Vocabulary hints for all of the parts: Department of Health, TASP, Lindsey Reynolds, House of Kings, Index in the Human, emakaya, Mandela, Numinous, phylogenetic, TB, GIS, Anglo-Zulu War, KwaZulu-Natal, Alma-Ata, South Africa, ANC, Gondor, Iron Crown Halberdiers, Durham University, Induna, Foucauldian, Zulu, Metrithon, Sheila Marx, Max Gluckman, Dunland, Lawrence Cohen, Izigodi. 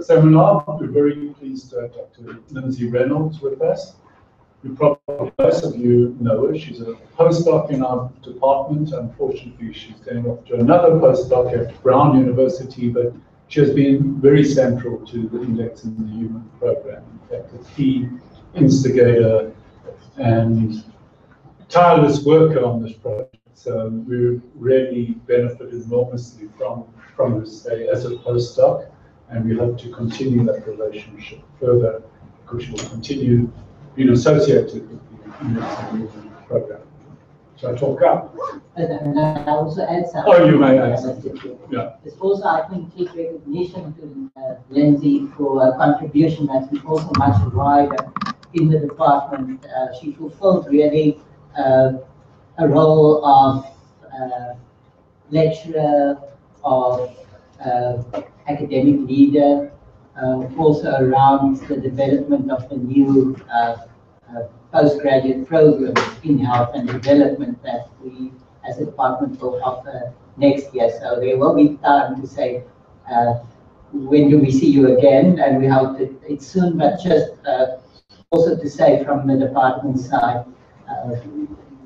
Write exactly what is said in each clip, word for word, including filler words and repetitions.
So now we're very pleased to have Doctor Lindsey Reynolds with us. You probably, most of you know her. She's a postdoc in our department. Unfortunately, she's going off to another postdoc at Brown University, but she has been very central to the Index in the Human program. In fact, a key instigator and tireless worker on this project. So we really benefited enormously from, from her stay as a postdoc, and we hope to continue that relationship further, because she will continue being associated with the Index in the Human program. Shall I talk up? And I also add something. Oh, you may add something. Yeah. It's also, I think, take recognition to uh, Lindsey for a contribution that's been also much wider in the department. Uh, she fulfilled really uh, a role of uh, lecturer, of uh, academic leader, uh, also around the development of the new uh, uh, postgraduate programs in health and development that we as a department will offer next year. So there will be time to say, uh, when do we see you again? And we hope that it's soon, but just uh, also to say from the department side, uh,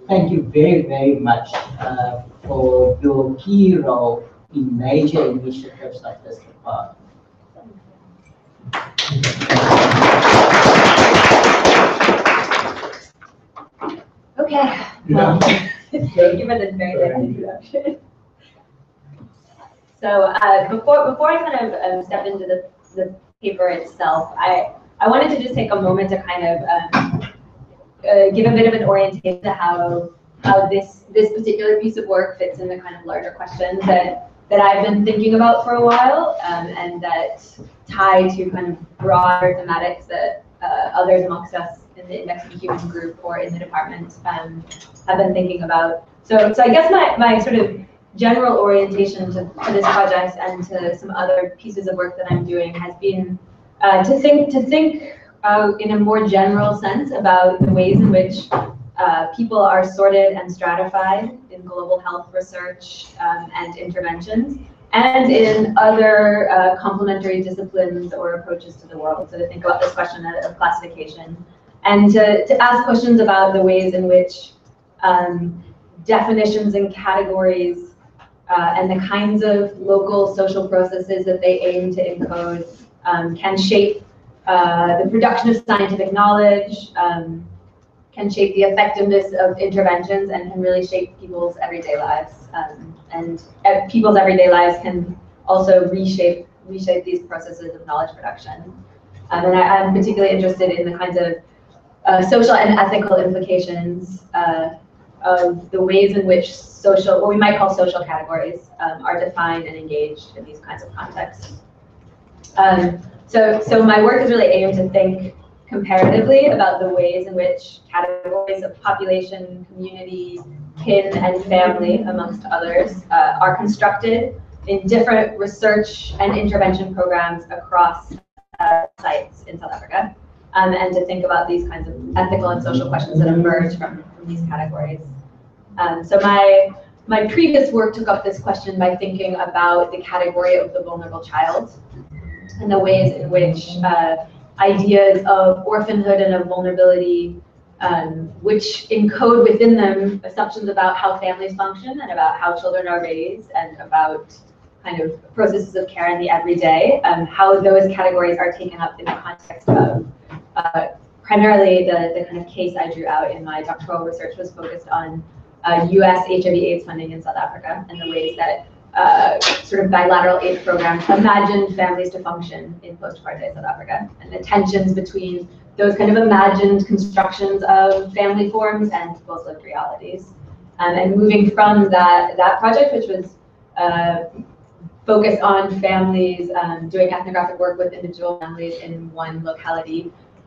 thank you very, very much uh, for your key role in major initiatives like this department. Okay. Well, given this very nice introduction. So uh, before before I kind of um, step into the, the paper itself, I I wanted to just take a moment to kind of um, uh, give a bit of an orientation to how how this this particular piece of work fits in the kind of larger questions that that I've been thinking about for a while, um, and that tie to kind of broader thematics that uh, others amongst us in the Index in the Human group or in the department um, have been thinking about. So, so I guess my, my sort of general orientation to, to this project and to some other pieces of work that I'm doing has been uh, to think to think uh, in a more general sense about the ways in which Uh, people are sorted and stratified in global health research um, and interventions, and in other uh, complementary disciplines or approaches to the world. So to think about this question of classification, and to, to ask questions about the ways in which um, definitions and categories uh, and the kinds of local social processes that they aim to encode um, can shape uh, the production of scientific knowledge, um, can shape the effectiveness of interventions, and can really shape people's everyday lives. Um, and ev people's everyday lives can also reshape reshape these processes of knowledge production. Um, and I, I'm particularly interested in the kinds of uh, social and ethical implications uh, of the ways in which social, what we might call social categories, um, are defined and engaged in these kinds of contexts. Um, so, so my work is really aimed to think comparatively about the ways in which categories of population, community, kin, and family, amongst others, uh, are constructed in different research and intervention programs across uh, sites in South Africa, um, and to think about these kinds of ethical and social questions that emerge from, from these categories. Um, so my, my previous work took up this question by thinking about the category of the vulnerable child and the ways in which uh, ideas of orphanhood and of vulnerability, um, which encode within them assumptions about how families function and about how children are raised and about kind of processes of care in the everyday, um, how those categories are taken up in the context of uh, primarily the, the kind of case I drew out in my doctoral research was focused on uh, U S H I V AIDS funding in South Africa and the ways that Uh, sort of bilateral aid programs imagined families to function in post-apartheid South Africa, and the tensions between those kind of imagined constructions of family forms and people's lived realities. Um, and moving from that, that project, which was uh, focused on families, um, doing ethnographic work with individual families in one locality,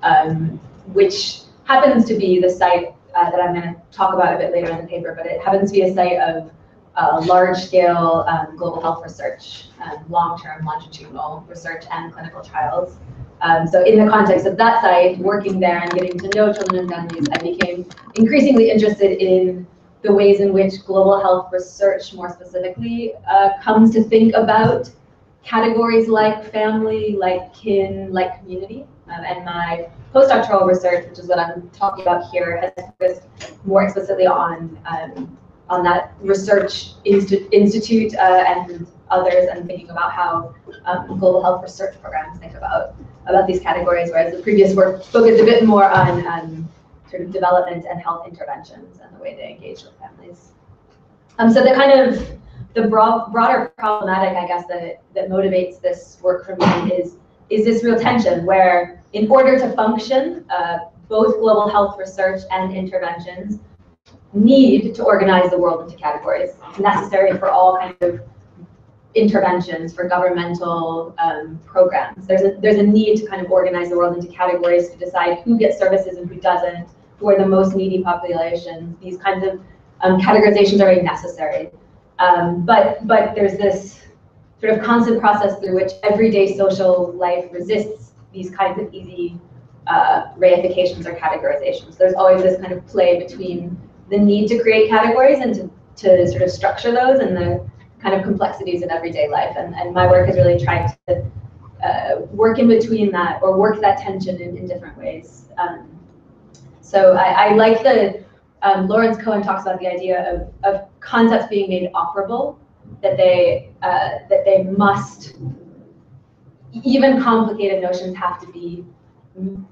um, which happens to be the site uh, that I'm going to talk about a bit later in the paper, but it happens to be a site of Uh, large-scale um, global health research, um, long-term longitudinal research and clinical trials. Um, so in the context of that site, working there and getting to know children and families, I became increasingly interested in the ways in which global health research, more specifically, uh, comes to think about categories like family, like kin, like community. Um, and my postdoctoral research, which is what I'm talking about here, has focused more explicitly on um, on that research inst institute uh, and others, and thinking about how um, global health research programs think about about these categories, whereas the previous work focused a bit more on um, sort of development and health interventions and the way they engage with families. Um, so the kind of the broad, broader problematic, I guess, that that motivates this work for me is is this real tension where, in order to function, uh, both global health research and interventions need to organize the world into categories. It's necessary for all kinds of interventions, for governmental um, programs. There's a, there's a need to kind of organize the world into categories to decide who gets services and who doesn't, who are the most needy populations. These kinds of um, categorizations are very necessary. Um, but, but there's this sort of constant process through which everyday social life resists these kinds of easy uh, reifications or categorizations. There's always this kind of play between the need to create categories and to, to sort of structure those and the kind of complexities of everyday life. And, and my work has really tried to uh, work in between that, or work that tension in, in different ways. Um, so I, I like the, um, Lawrence Cohen talks about the idea of, of concepts being made operable, that they uh, that they must, even complicated notions have to be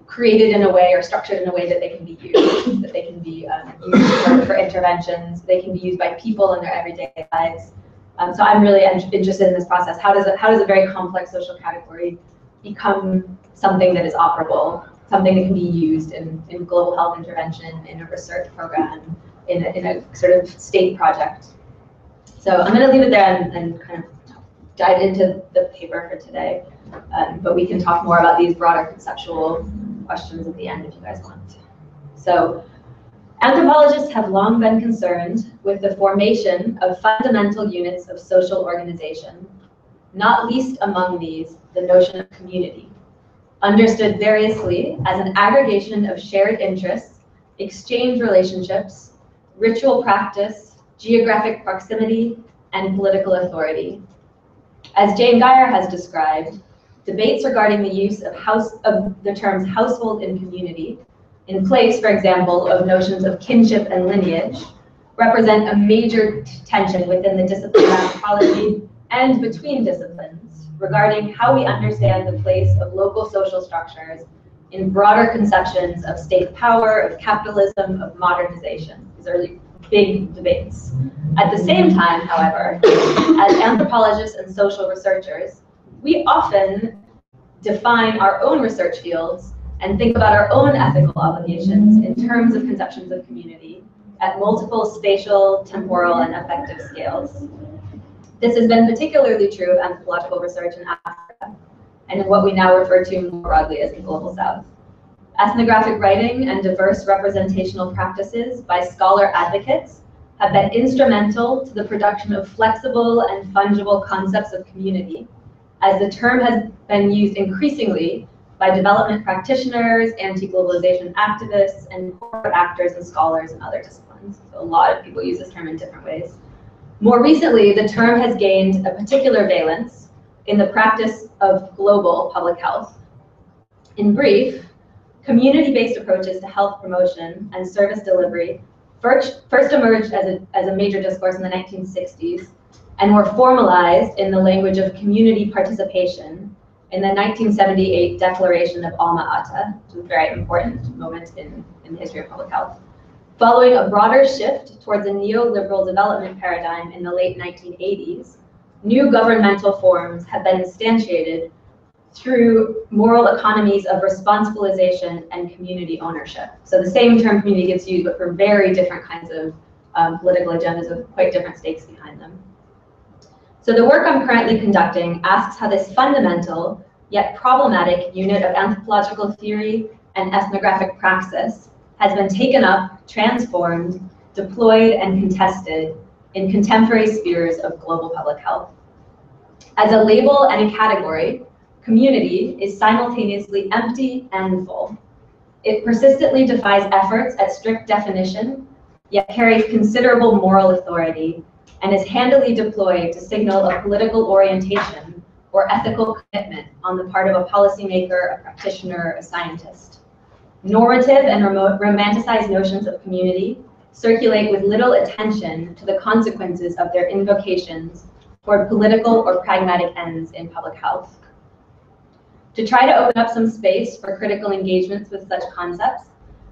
created in a way or structured in a way that they can be used, that they can be um, used for, for interventions, they can be used by people in their everyday lives. Um, so I'm really in interested in this process. How does it, how does a very complex social category become something that is operable, something that can be used in, in global health intervention, in a research program, in a, in a sort of state project? So I'm going to leave it there and, and kind of dive into the paper for today, um, but we can talk more about these broader conceptual questions at the end if you guys want. So, anthropologists have long been concerned with the formation of fundamental units of social organization, not least among these the notion of community, understood variously as an aggregation of shared interests, exchange relationships, ritual practice, geographic proximity, and political authority. As Jane Guyer has described, debates regarding the use of, house, of the terms household and community, in place, for example, of notions of kinship and lineage, represent a major tension within the discipline of anthropology and between disciplines regarding how we understand the place of local social structures in broader conceptions of state power, of capitalism, of modernization. These are big debates. At the same time, however, as anthropologists and social researchers, we often define our own research fields and think about our own ethical obligations in terms of conceptions of community at multiple spatial, temporal, and affective scales. This has been particularly true of anthropological research in Africa and in what we now refer to more broadly as the Global South. Ethnographic writing and diverse representational practices by scholar advocates have been instrumental to the production of flexible and fungible concepts of community, as the term has been used increasingly by development practitioners, anti-globalization activists, and corporate actors and scholars in other disciplines. So a lot of people use this term in different ways. More recently, the term has gained a particular valence in the practice of global public health. In brief, community-based approaches to health promotion and service delivery first, first emerged as a, as a major discourse in the nineteen sixties and were formalized in the language of community participation in the nineteen seventy-eight Declaration of Alma-Ata, which is a very important moment in, in the history of public health. Following a broader shift towards a neoliberal development paradigm in the late nineteen eighties, new governmental forms have been instantiated through moral economies of responsibilization and community ownership. So the same term community gets used, but for very different kinds of um, political agendas with quite different stakes behind them. So the work I'm currently conducting asks how this fundamental, yet problematic unit of anthropological theory and ethnographic praxis has been taken up, transformed, deployed, and contested in contemporary spheres of global public health. As a label and a category, community is simultaneously empty and full. It persistently defies efforts at strict definition, yet carries considerable moral authority, and is handily deployed to signal a political orientation or ethical commitment on the part of a policymaker, a practitioner, a scientist. Normative and remote, romanticized notions of community circulate with little attention to the consequences of their invocations toward political or pragmatic ends in public health. To try to open up some space for critical engagements with such concepts,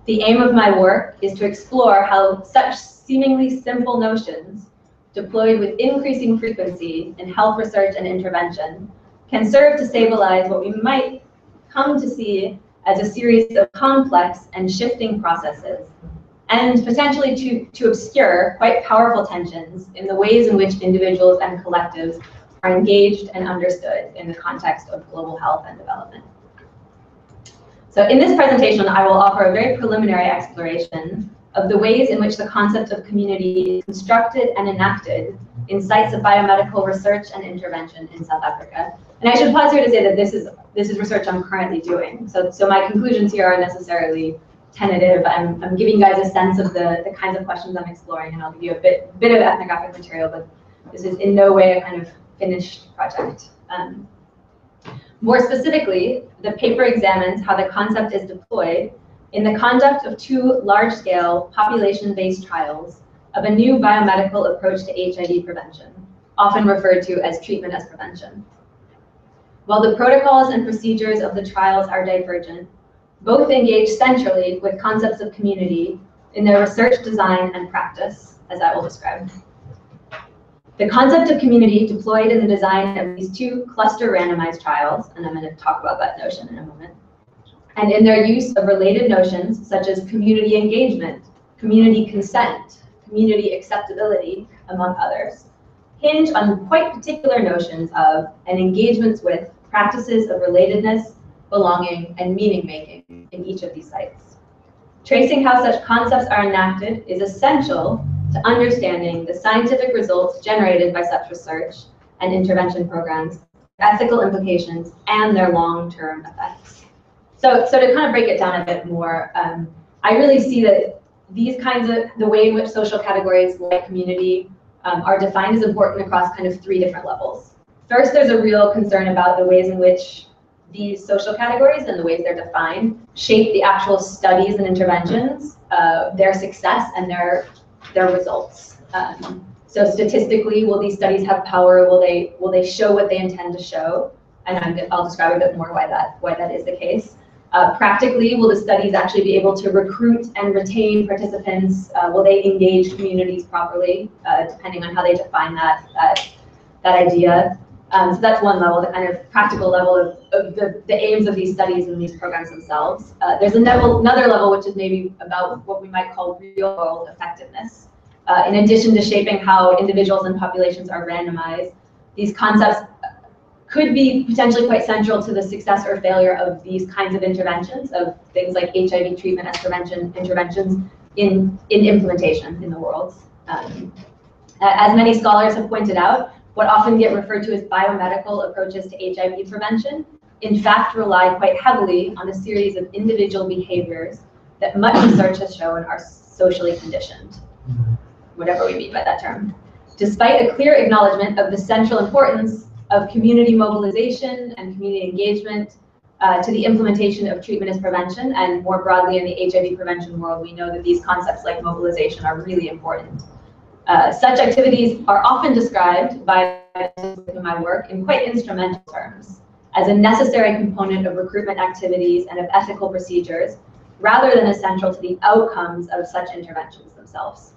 the aim of my work is to explore how such seemingly simple notions, deployed with increasing frequency in health research and intervention, can serve to stabilize what we might come to see as a series of complex and shifting processes, and potentially to, to obscure quite powerful tensions in the ways in which individuals and collectives are engaged and understood in the context of global health and development. So in this presentation, I will offer a very preliminary exploration of the ways in which the concept of community is constructed and enacted in sites of biomedical research and intervention in South Africa. And I should pause here to say that this is, this is research I'm currently doing. So, so my conclusions here are necessarily tentative. I'm, I'm giving you guys a sense of the, the kinds of questions I'm exploring, and I'll give you a bit, bit of ethnographic material, but this is in no way a kind of finished project. Um, more specifically, the paper examines how the concept is deployed in the conduct of two large-scale population-based trials of a new biomedical approach to H I V prevention, often referred to as treatment as prevention. While the protocols and procedures of the trials are divergent, both engage centrally with concepts of community in their research design and practice, as I will describe. The concept of community deployed in the design of these two cluster randomized trials, and I'm going to talk about that notion in a moment, and in their use of related notions such as community engagement, community consent, community acceptability, among others, hinge on quite particular notions of and engagements with practices of relatedness, belonging, and meaning-making in each of these sites. Tracing how such concepts are enacted is essential to understanding the scientific results generated by such research and intervention programs, ethical implications, and their long-term effects. So, so to kind of break it down a bit more, um, I really see that these kinds of, the way in which social categories like community um, are defined is important across kind of three different levels. First, there's a real concern about the ways in which these social categories and the ways they're defined shape the actual studies and interventions, uh, their success and their, their results. Um, so statistically, will these studies have power? Will they, will they show what they intend to show? And I'm, I'll describe a bit more why that, why that is the case. Uh, practically, will the studies actually be able to recruit and retain participants? Uh, will they engage communities properly, uh, depending on how they define that, that, that idea? Um, so that's one level, the kind of practical level of, of the, the aims of these studies and these programs themselves. Uh, there's another, another level, which is maybe about what we might call real-world effectiveness. Uh, in addition to shaping how individuals and populations are randomized, these concepts could be potentially quite central to the success or failure of these kinds of interventions, of things like H I V treatment as prevention interventions in, in implementation in the world. Um, as many scholars have pointed out, what often get referred to as biomedical approaches to H I V prevention, in fact, rely quite heavily on a series of individual behaviors that much research has shown are socially conditioned, whatever we mean by that term. Despite a clear acknowledgement of the central importance of community mobilization and community engagement uh, to the implementation of treatment as prevention, and more broadly in the H I V prevention world, we know that these concepts like mobilization are really important. Uh, such activities are often described by in my work in quite instrumental terms as a necessary component of recruitment activities and of ethical procedures, rather than essential to the outcomes of such interventions themselves.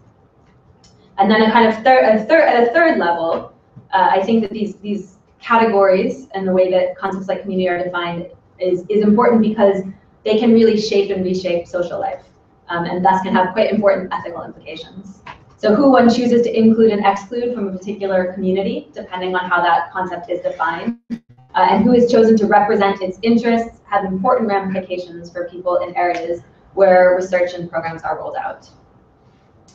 And then a kind of third, a third, at a third level, uh, I think that these these categories and the way that concepts like community are defined is, is important because they can really shape and reshape social life, um, and thus can have quite important ethical implications. So who one chooses to include and exclude from a particular community, depending on how that concept is defined, uh, and who is chosen to represent its interests, have important ramifications for people in areas where research and programs are rolled out.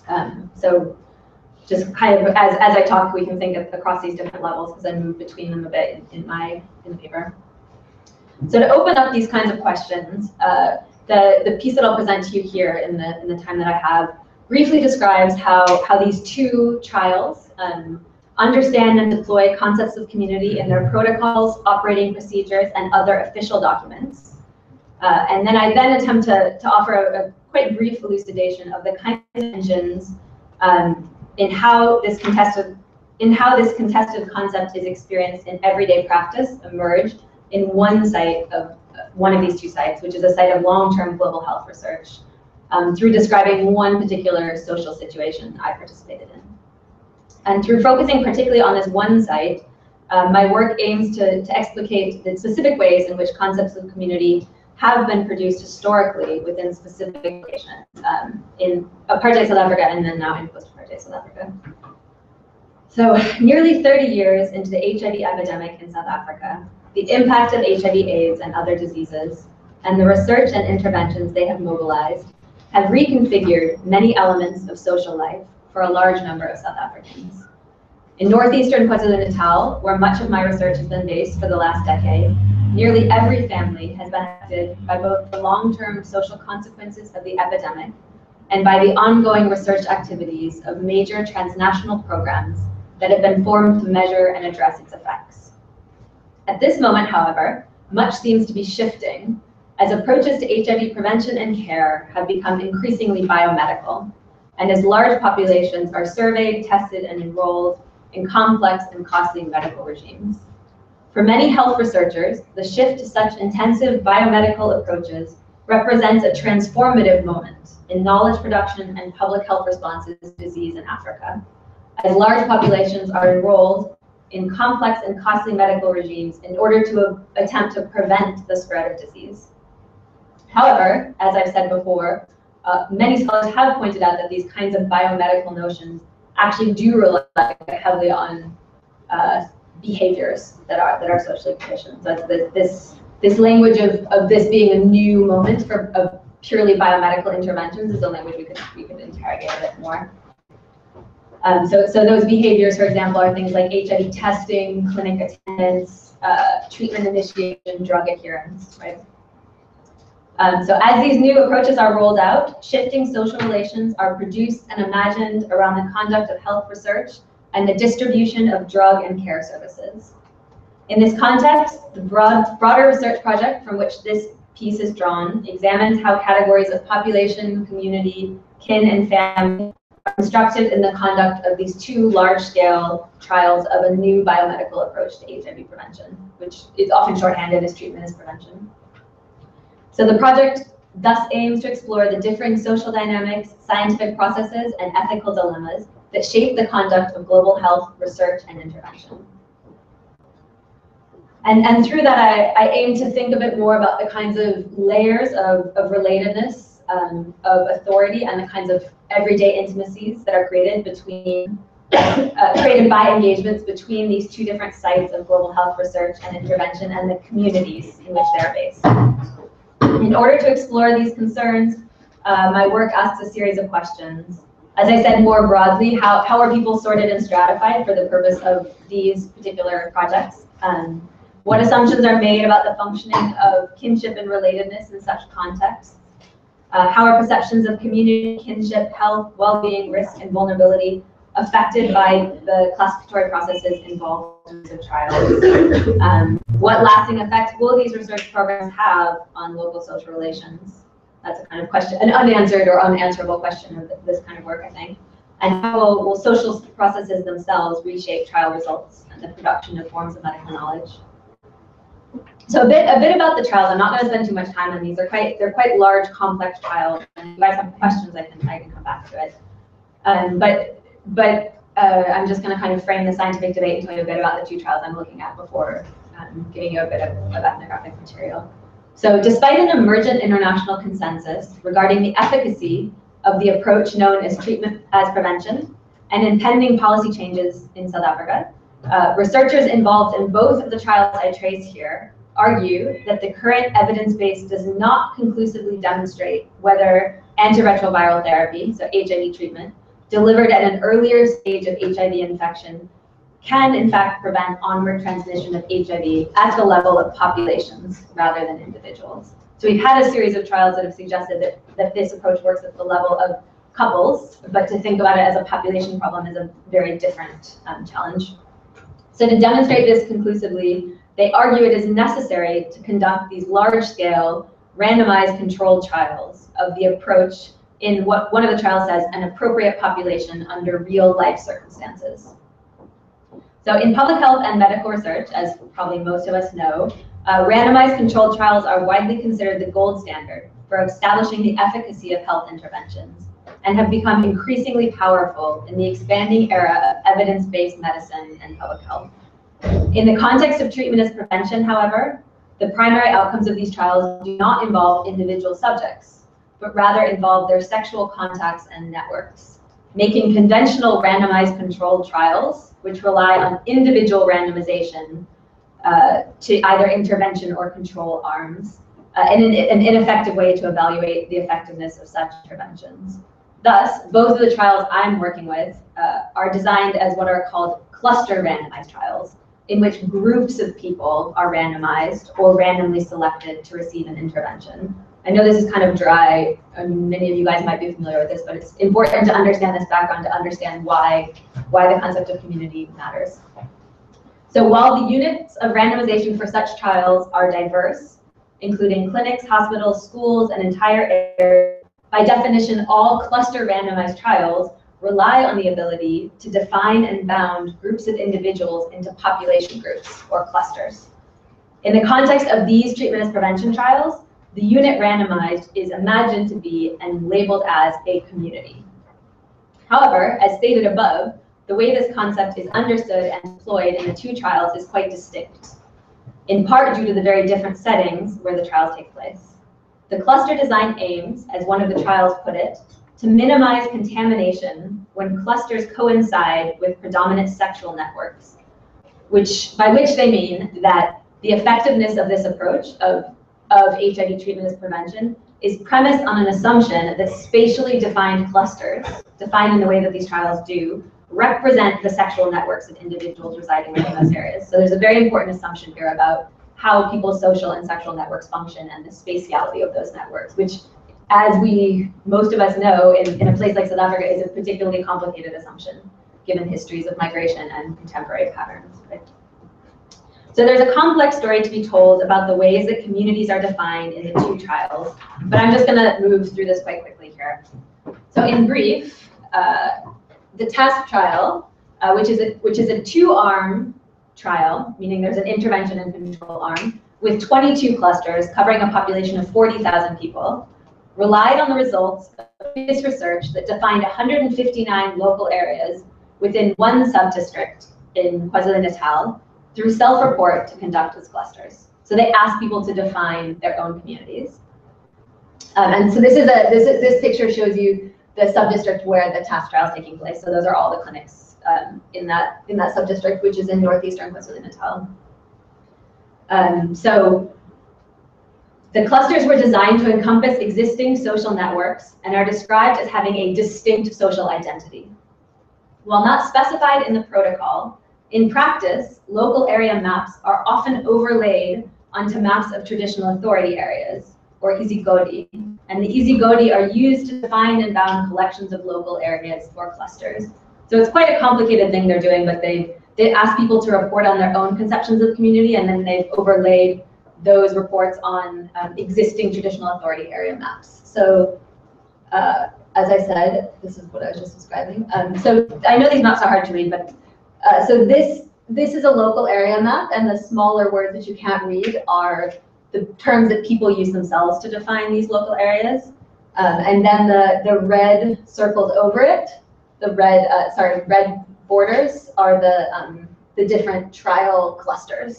Um, so just kind of as, as I talk, we can think of across these different levels because I move between them a bit in, in my in the paper. So to open up these kinds of questions, uh, the, the piece that I'll present to you here in the, in the time that I have briefly describes how, how these two trials, um, understand and deploy concepts of community in their protocols, operating procedures, and other official documents. Uh, and then I then attempt to, to offer a, a quite brief elucidation of the kinds of tensions um, in how this contested in how this contested concept is experienced in everyday practice emerged in one site of one of these two sites, which is a site of long-term global health research, um, through describing one particular social situation I participated in. And through focusing particularly on this one site, uh, my work aims to, to explicate the specific ways in which concepts of community have been produced historically within specific locations um, in apartheid South Africa and then now in post-apartheid South Africa. So nearly thirty years into the H I V epidemic in South Africa, the impact of H I V AIDS and other diseases, and the research and interventions they have mobilized have reconfigured many elements of social life for a large number of South Africans. In northeastern KwaZulu-Natal, where much of my research has been based for the last decade, nearly every family has been affected by both the long-term social consequences of the epidemic and by the ongoing research activities of major transnational programs that have been formed to measure and address its effects. At this moment, however, much seems to be shifting as approaches to H I V prevention and care have become increasingly biomedical, and as large populations are surveyed, tested, and enrolled in complex and costly medical regimes. For many health researchers, the shift to such intensive biomedical approaches represents a transformative moment in knowledge production and public health responses to disease in Africa, as large populations are enrolled in complex and costly medical regimes in order to attempt to prevent the spread of disease. However, as I've said before, Uh, many scholars have pointed out that these kinds of biomedical notions actually do rely heavily on uh, behaviors that are that are socially conditioned. So this this this language of, of this being a new moment for of purely biomedical interventions is a language we could we could interrogate a bit more. Um, so so those behaviors, for example, are things like H I V testing, clinic attendance, uh, treatment initiation, drug adherence, right? Um, so as these new approaches are rolled out, shifting social relations are produced and imagined around the conduct of health research and the distribution of drug and care services. In this context, the broad, broader research project from which this piece is drawn examines how categories of population, community, kin, and family are constructed in the conduct of these two large-scale trials of a new biomedical approach to H I V prevention, which is often shorthanded as treatment as prevention. So the project thus aims to explore the differing social dynamics, scientific processes, and ethical dilemmas that shape the conduct of global health research and intervention. And, and through that, I, I aim to think a bit more about the kinds of layers of, of relatedness, um, of authority, and the kinds of everyday intimacies that are created between, uh, created by engagements between these two different sites of global health research and intervention and the communities in which they're based. In order to explore these concerns, uh, my work asks a series of questions. As I said more broadly, how, how are people sorted and stratified for the purpose of these particular projects? Um, what assumptions are made about the functioning of kinship and relatedness in such contexts? Uh, how are perceptions of community, kinship, health, well-being, risk, and vulnerability affected by the classificatory processes involved in the trials? Um, what lasting effects will these research programs have on local social relations? That's a kind of question, an unanswered or unanswerable question of this kind of work, I think. And how will, will social processes themselves reshape trial results and the production of forms of medical knowledge? So a bit, a bit about the trials. I'm not going to spend too much time on these. They're quite, they're quite large, complex trials. And if you guys have questions, I can, I can come back to it. Um, but But uh, I'm just going to kind of frame the scientific debate and tell you a bit about the two trials I'm looking at before um, giving you a bit of, of ethnographic material. So despite an emergent international consensus regarding the efficacy of the approach known as treatment as prevention and impending policy changes in South Africa, uh, researchers involved in both of the trials I trace here argue that the current evidence base does not conclusively demonstrate whether antiretroviral therapy, so H I V treatment, delivered at an earlier stage of H I V infection can in fact prevent onward transmission of H I V at the level of populations rather than individuals. So we've had a series of trials that have suggested that, that this approach works at the level of couples, but to think about it as a population problem is a very different um, challenge. So to demonstrate this conclusively, they argue it is necessary to conduct these large-scale, randomized controlled trials of the approach in what one of the trials says, an appropriate population under real-life circumstances. So in public health and medical research, as probably most of us know, uh, randomized controlled trials are widely considered the gold standard for establishing the efficacy of health interventions and have become increasingly powerful in the expanding era of evidence-based medicine and public health. In the context of treatment as prevention, however, the primary outcomes of these trials do not involve individual subjects, but rather involve their sexual contacts and networks, making conventional randomized controlled trials, which rely on individual randomization uh, to either intervention or control arms, uh, and an, an ineffective way to evaluate the effectiveness of such interventions. Thus, both of the trials I'm working with uh, are designed as what are called cluster randomized trials, in which groups of people are randomized or randomly selected to receive an intervention. I know this is kind of dry, and many of you guys might be familiar with this, but it's important to understand this background to understand why, why the concept of community matters. So while the units of randomization for such trials are diverse, including clinics, hospitals, schools, and entire areas, by definition, all cluster randomized trials rely on the ability to define and bound groups of individuals into population groups or clusters. In the context of these treatment as prevention trials, the unit randomized is imagined to be and labeled as a community. However, as stated above, the way this concept is understood and deployed in the two trials is quite distinct, in part due to the very different settings where the trials take place. The cluster design aims, as one of the trials put it, to minimize contamination when clusters coincide with predominant sexual networks, which, by which they mean that the effectiveness of this approach of of H I V treatment as prevention is premised on an assumption that spatially defined clusters, defined in the way that these trials do, represent the sexual networks of individuals residing within those areas. So there's a very important assumption here about how people's social and sexual networks function and the spatiality of those networks, which, as we, most of us know, in, in a place like South Africa is a particularly complicated assumption, given histories of migration and contemporary patterns. Right? So there's a complex story to be told about the ways that communities are defined in the two trials, but I'm just going to move through this quite quickly here. So in brief, uh, the TASP trial, uh, which is a, which is a two-arm trial, meaning there's an intervention and control arm, with twenty-two clusters covering a population of forty thousand people, relied on the results of previous research that defined one hundred fifty-nine local areas within one sub-district in KwaZulu-Natal, through self-report to conduct as clusters. So they asked people to define their own communities. Um, and so this is a this is, this picture shows you the sub-district where the TASP trial is taking place. So those are all the clinics um, in that in that sub-district, which is in northeastern KwaZulu-Natal. Um, so the clusters were designed to encompass existing social networks and are described as having a distinct social identity. While not specified in the protocol, in practice, local area maps are often overlaid onto maps of traditional authority areas, or Izigodi, and the Izigodi are used to define and bound collections of local areas or clusters. So it's quite a complicated thing they're doing, but they they ask people to report on their own conceptions of the community, and then they've overlaid those reports on um, existing traditional authority area maps. So, uh, as I said, this is what I was just describing. Um, so I know these maps are hard to read, but Uh, so this this is a local area map, and the smaller words that you can't read are the terms that people use themselves to define these local areas. Um, and then the the red circles over it, the red uh, sorry red borders are the um, the different trial clusters.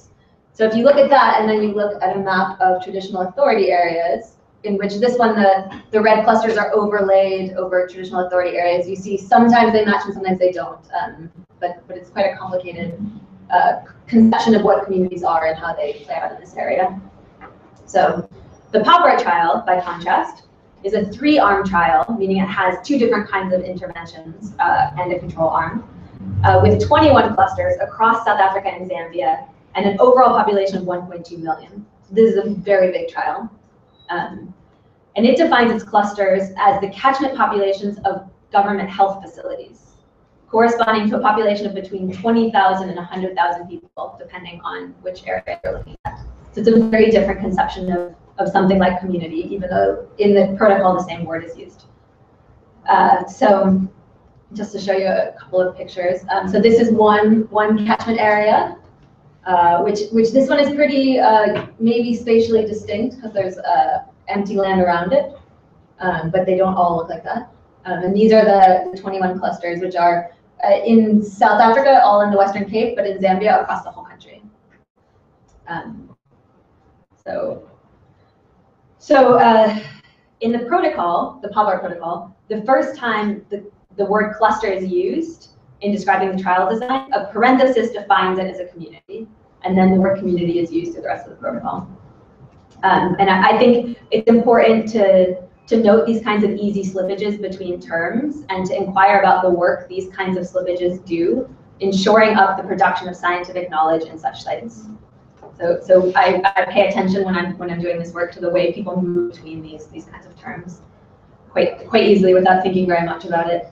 So if you look at that, and then you look at a map of traditional authority areas, in which this one the the red clusters are overlaid over traditional authority areas, you see sometimes they match and sometimes they don't. Um, But, but it's quite a complicated uh, conception of what communities are and how they play out in this area. So the PopART trial, by contrast, is a three-arm trial, meaning it has two different kinds of interventions uh, and a control arm, uh, with twenty-one clusters across South Africa and Zambia, and an overall population of one point two million. So this is a very big trial. Um, and it defines its clusters as the catchment populations of government health facilities, corresponding to a population of between twenty thousand and one hundred thousand people, depending on which area you're looking at. So it's a very different conception of, of something like community, even though in the protocol the same word is used. Uh, so just to show you a couple of pictures. Um, so this is one, one catchment area, uh, which, which this one is pretty uh, maybe spatially distinct because there's uh, empty land around it, um, but they don't all look like that. Um, and these are the twenty-one clusters, which are uh, in South Africa, all in the Western Cape, but in Zambia, across the whole country. Um, so so uh, in the protocol, the PopART protocol, the first time the, the word cluster is used in describing the trial design, a parenthesis defines it as a community, and then the word community is used through the rest of the protocol. Um, and I, I think it's important to to note these kinds of easy slippages between terms and to inquire about the work these kinds of slippages do in shoring up the production of scientific knowledge in such sites. So, so I, I pay attention when I'm when I'm doing this work to the way people move between these these kinds of terms quite quite easily without thinking very much about it.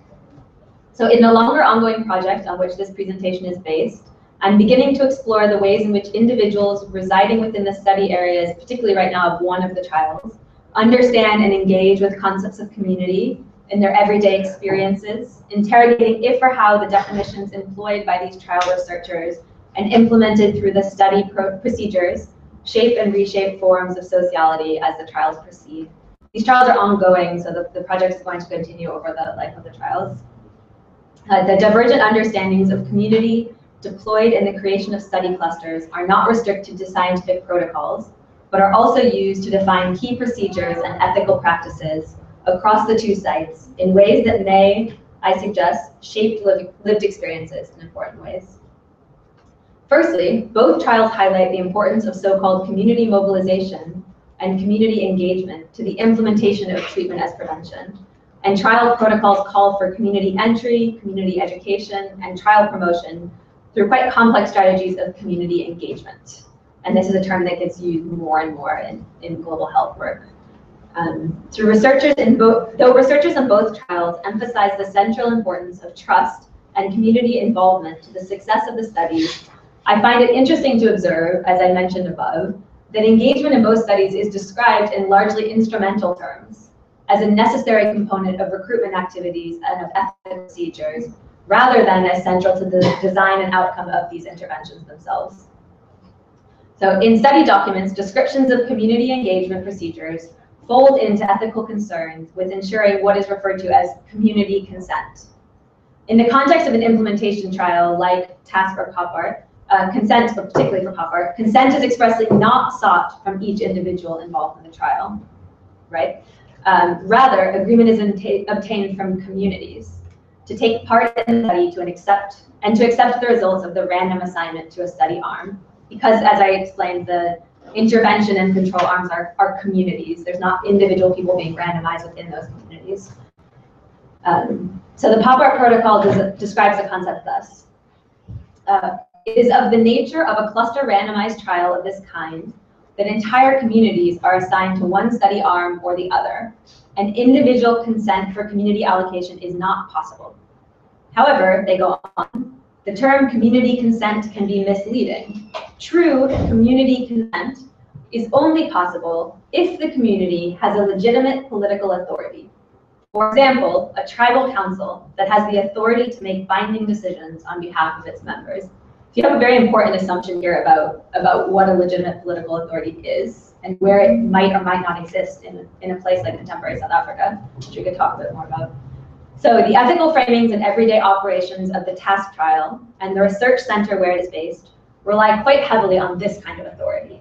So in the longer ongoing project on which this presentation is based, I'm beginning to explore the ways in which individuals residing within the study areas, particularly right now of one of the trials, understand and engage with concepts of community in their everyday experiences, interrogating if or how the definitions employed by these trial researchers and implemented through the study pro procedures shape and reshape forms of sociality as the trials proceed. These trials are ongoing, so the, the project is going to continue over the life of the trials. Uh, the divergent understandings of community deployed in the creation of study clusters are not restricted to scientific protocols, but are also used to define key procedures and ethical practices across the two sites in ways that may, I suggest, shape lived experiences in important ways. Firstly, both trials highlight the importance of so-called community mobilization and community engagement to the implementation of treatment as prevention, and trial protocols call for community entry, community education, and trial promotion through quite complex strategies of community engagement. And this is a term that gets used more and more in, in global health work. Um, through researchers in both, though researchers in both trials emphasize the central importance of trust and community involvement to the success of the studies, I find it interesting to observe, as I mentioned above, that engagement in both studies is described in largely instrumental terms as a necessary component of recruitment activities and of ethical procedures, rather than as central to the design and outcome of these interventions themselves. So in study documents, descriptions of community engagement procedures fold into ethical concerns with ensuring what is referred to as community consent. In the context of an implementation trial like TASP or PopART, uh, consent, but particularly for PopART, consent is expressly not sought from each individual involved in the trial, right? Um, rather, agreement is obtained from communities to take part in the study to an accept, and to accept the results of the random assignment to a study arm. Because, as I explained, the intervention and control arms are, are communities. There's not individual people being randomized within those communities. Um, so the PopART protocol does, describes the concept thus. Uh, it is of the nature of a cluster randomized trial of this kind that entire communities are assigned to one study arm or the other, and individual consent for community allocation is not possible. However, they go on, the term community consent can be misleading. True community consent is only possible if the community has a legitimate political authority. For example, a tribal council that has the authority to make binding decisions on behalf of its members. So you have a very important assumption here about, about what a legitimate political authority is and where it might or might not exist in, in a place like contemporary South Africa, which we could talk a bit more about. So the ethical framings and everyday operations of the TASP trial and the research center where it is based rely quite heavily on this kind of authority.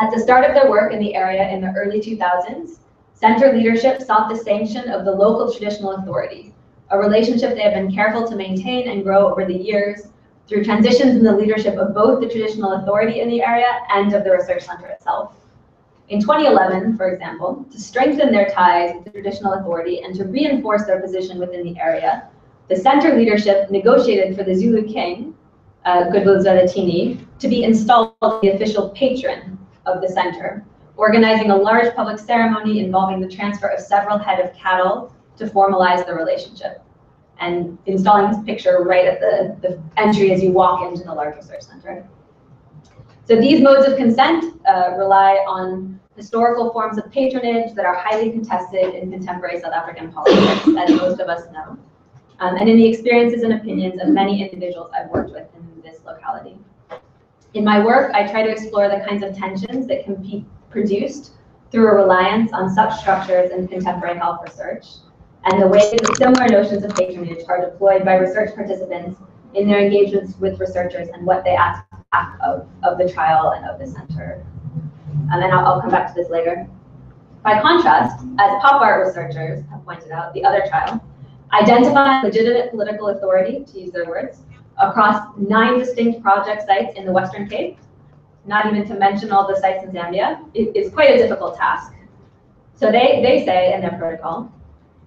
At the start of their work in the area in the early two thousands, center leadership sought the sanction of the local traditional authority, a relationship they have been careful to maintain and grow over the years through transitions in the leadership of both the traditional authority in the area and of the research center itself. In twenty eleven, for example, to strengthen their ties with the traditional authority and to reinforce their position within the area, the center leadership negotiated for the Zulu king, uh, Goodwill Zwelithini, to be installed as the official patron of the center, organizing a large public ceremony involving the transfer of several head of cattle to formalize the relationship, and installing this picture right at the, the entry as you walk into the large research center. So these modes of consent uh, rely on historical forms of patronage that are highly contested in contemporary South African politics, as most of us know, um, and in the experiences and opinions of many individuals I've worked with in this locality. In my work, I try to explore the kinds of tensions that can be produced through a reliance on such structures in contemporary health research, and the ways that similar notions of patronage are deployed by research participants in their engagements with researchers and what they ask of, of the trial and of the center. And then I'll, I'll come back to this later. By contrast, as pop art researchers have pointed out, the other trial, identifying legitimate political authority, to use their words, across nine distinct project sites in the Western Cape, not even to mention all the sites in Zambia, it, it's quite a difficult task. So they, they say in their protocol,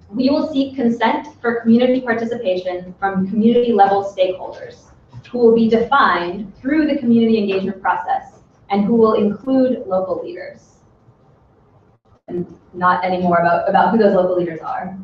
we will seek consent for community participation from community-level stakeholders who will be defined through the community engagement process and who will include local leaders. And not anymore about, about who those local leaders are.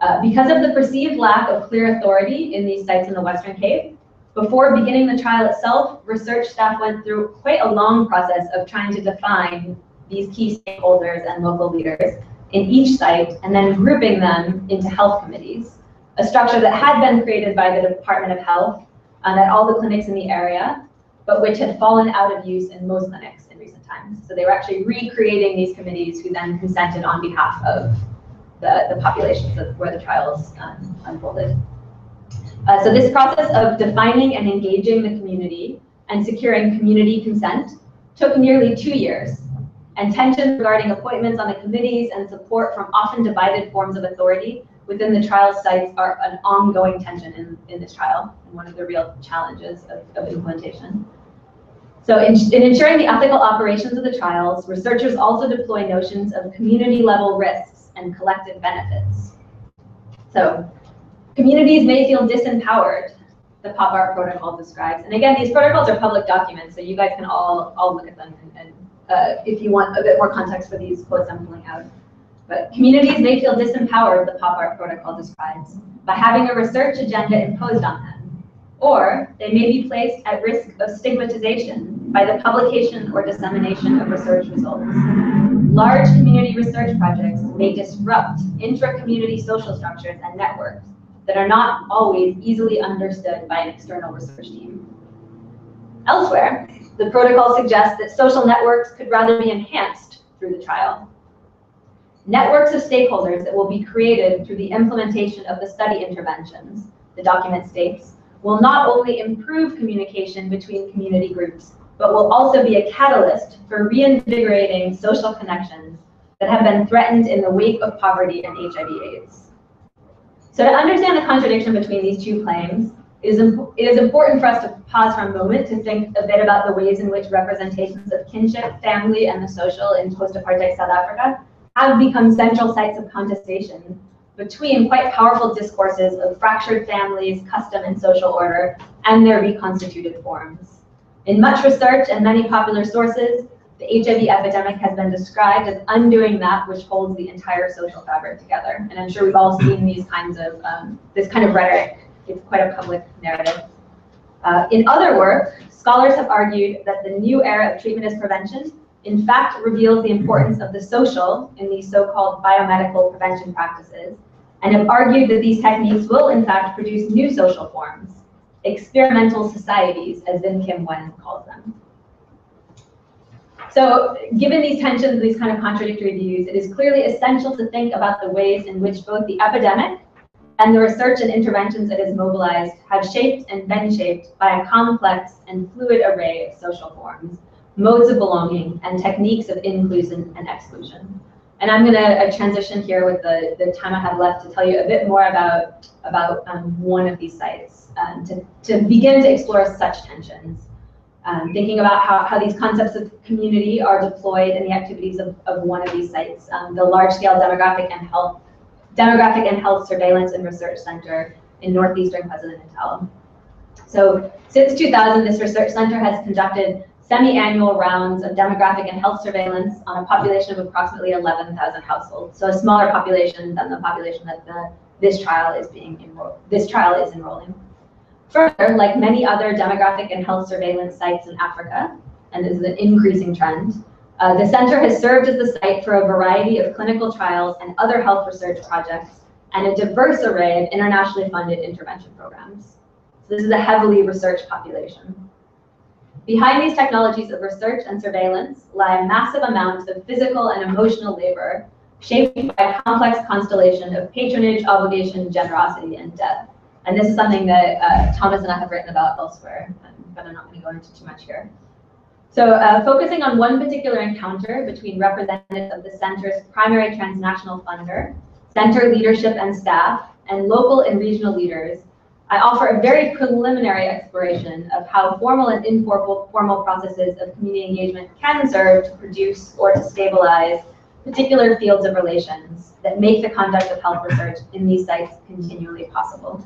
Uh, because of the perceived lack of clear authority in these sites in the Western Cape, before beginning the trial itself, research staff went through quite a long process of trying to define these key stakeholders and local leaders in each site, and then grouping them into health committees, a structure that had been created by the Department of Health and at all the clinics in the area, but which had fallen out of use in most clinics in recent times. So they were actually recreating these committees who then consented on behalf of the, the populations of where the trials um, unfolded. Uh, so this process of defining and engaging the community and securing community consent took nearly two years. And tensions regarding appointments on the committees and support from often divided forms of authority within the trial sites are an ongoing tension in, in this trial, and one of the real challenges of, of implementation. So in, in ensuring the ethical operations of the trials, researchers also deploy notions of community-level risks and collective benefits. So communities may feel disempowered, the PopART protocol describes. And again, these protocols are public documents, so you guys can all, all look at them and, and Uh, if you want a bit more context for these quotes I'm pulling out. But communities may feel disempowered, the PopART protocol describes, by having a research agenda imposed on them, or they may be placed at risk of stigmatization by the publication or dissemination of research results. Large community research projects may disrupt intra-community social structures and networks that are not always easily understood by an external research team. Elsewhere, the protocol suggests that social networks could rather be enhanced through the trial. Networks of stakeholders that will be created through the implementation of the study interventions, the document states, will not only improve communication between community groups, but will also be a catalyst for reinvigorating social connections that have been threatened in the wake of poverty and H I V AIDS. So to understand the contradiction between these two claims, It is, it is important for us to pause for a moment to think a bit about the ways in which representations of kinship, family, and the social in post-apartheid South Africa have become central sites of contestation between quite powerful discourses of fractured families, custom, and social order, and their reconstituted forms. In much research and many popular sources, the H I V epidemic has been described as undoing that which holds the entire social fabric together. And I'm sure we've all seen these kinds of, um, this kind of rhetoric. It's quite a public narrative. Uh, in other work, scholars have argued that the new era of treatment as prevention, in fact, reveals the importance of the social in these so-called biomedical prevention practices, and have argued that these techniques will, in fact, produce new social forms, experimental societies, as Vinh Kim Nguyen calls them. So given these tensions, these kind of contradictory views, it is clearly essential to think about the ways in which both the epidemic and the research and interventions it has mobilized have shaped and been shaped by a complex and fluid array of social forms, modes of belonging, and techniques of inclusion and exclusion. And I'm going to uh, transition here with the, the time I have left to tell you a bit more about, about um, one of these sites, um, to, to begin to explore such tensions, um, thinking about how, how these concepts of community are deployed in the activities of, of one of these sites, um, the large-scale demographic and health Demographic and Health Surveillance and Research Center in northeastern KwaZulu-Natal. So since two thousand, this research center has conducted semi-annual rounds of demographic and health surveillance on a population of approximately eleven thousand households, so a smaller population than the population that the, this trial is being enrolled. This trial is enrolling. Further, like many other demographic and health surveillance sites in Africa, and this is an increasing trend, uh, the center has served as the site for a variety of clinical trials and other health research projects, and a diverse array of internationally funded intervention programs. So this is a heavily researched population. Behind these technologies of research and surveillance lie massive amounts of physical and emotional labor shaped by a complex constellation of patronage, obligation, generosity, and debt. And this is something that uh, Thomas and I have written about elsewhere, but I'm not going to go into too much here. So uh, focusing on one particular encounter between representatives of the center's primary transnational funder, center leadership and staff, and local and regional leaders, I offer a very preliminary exploration of how formal and informal formal processes of community engagement can serve to produce or to stabilize particular fields of relations that make the conduct of health research in these sites continually possible.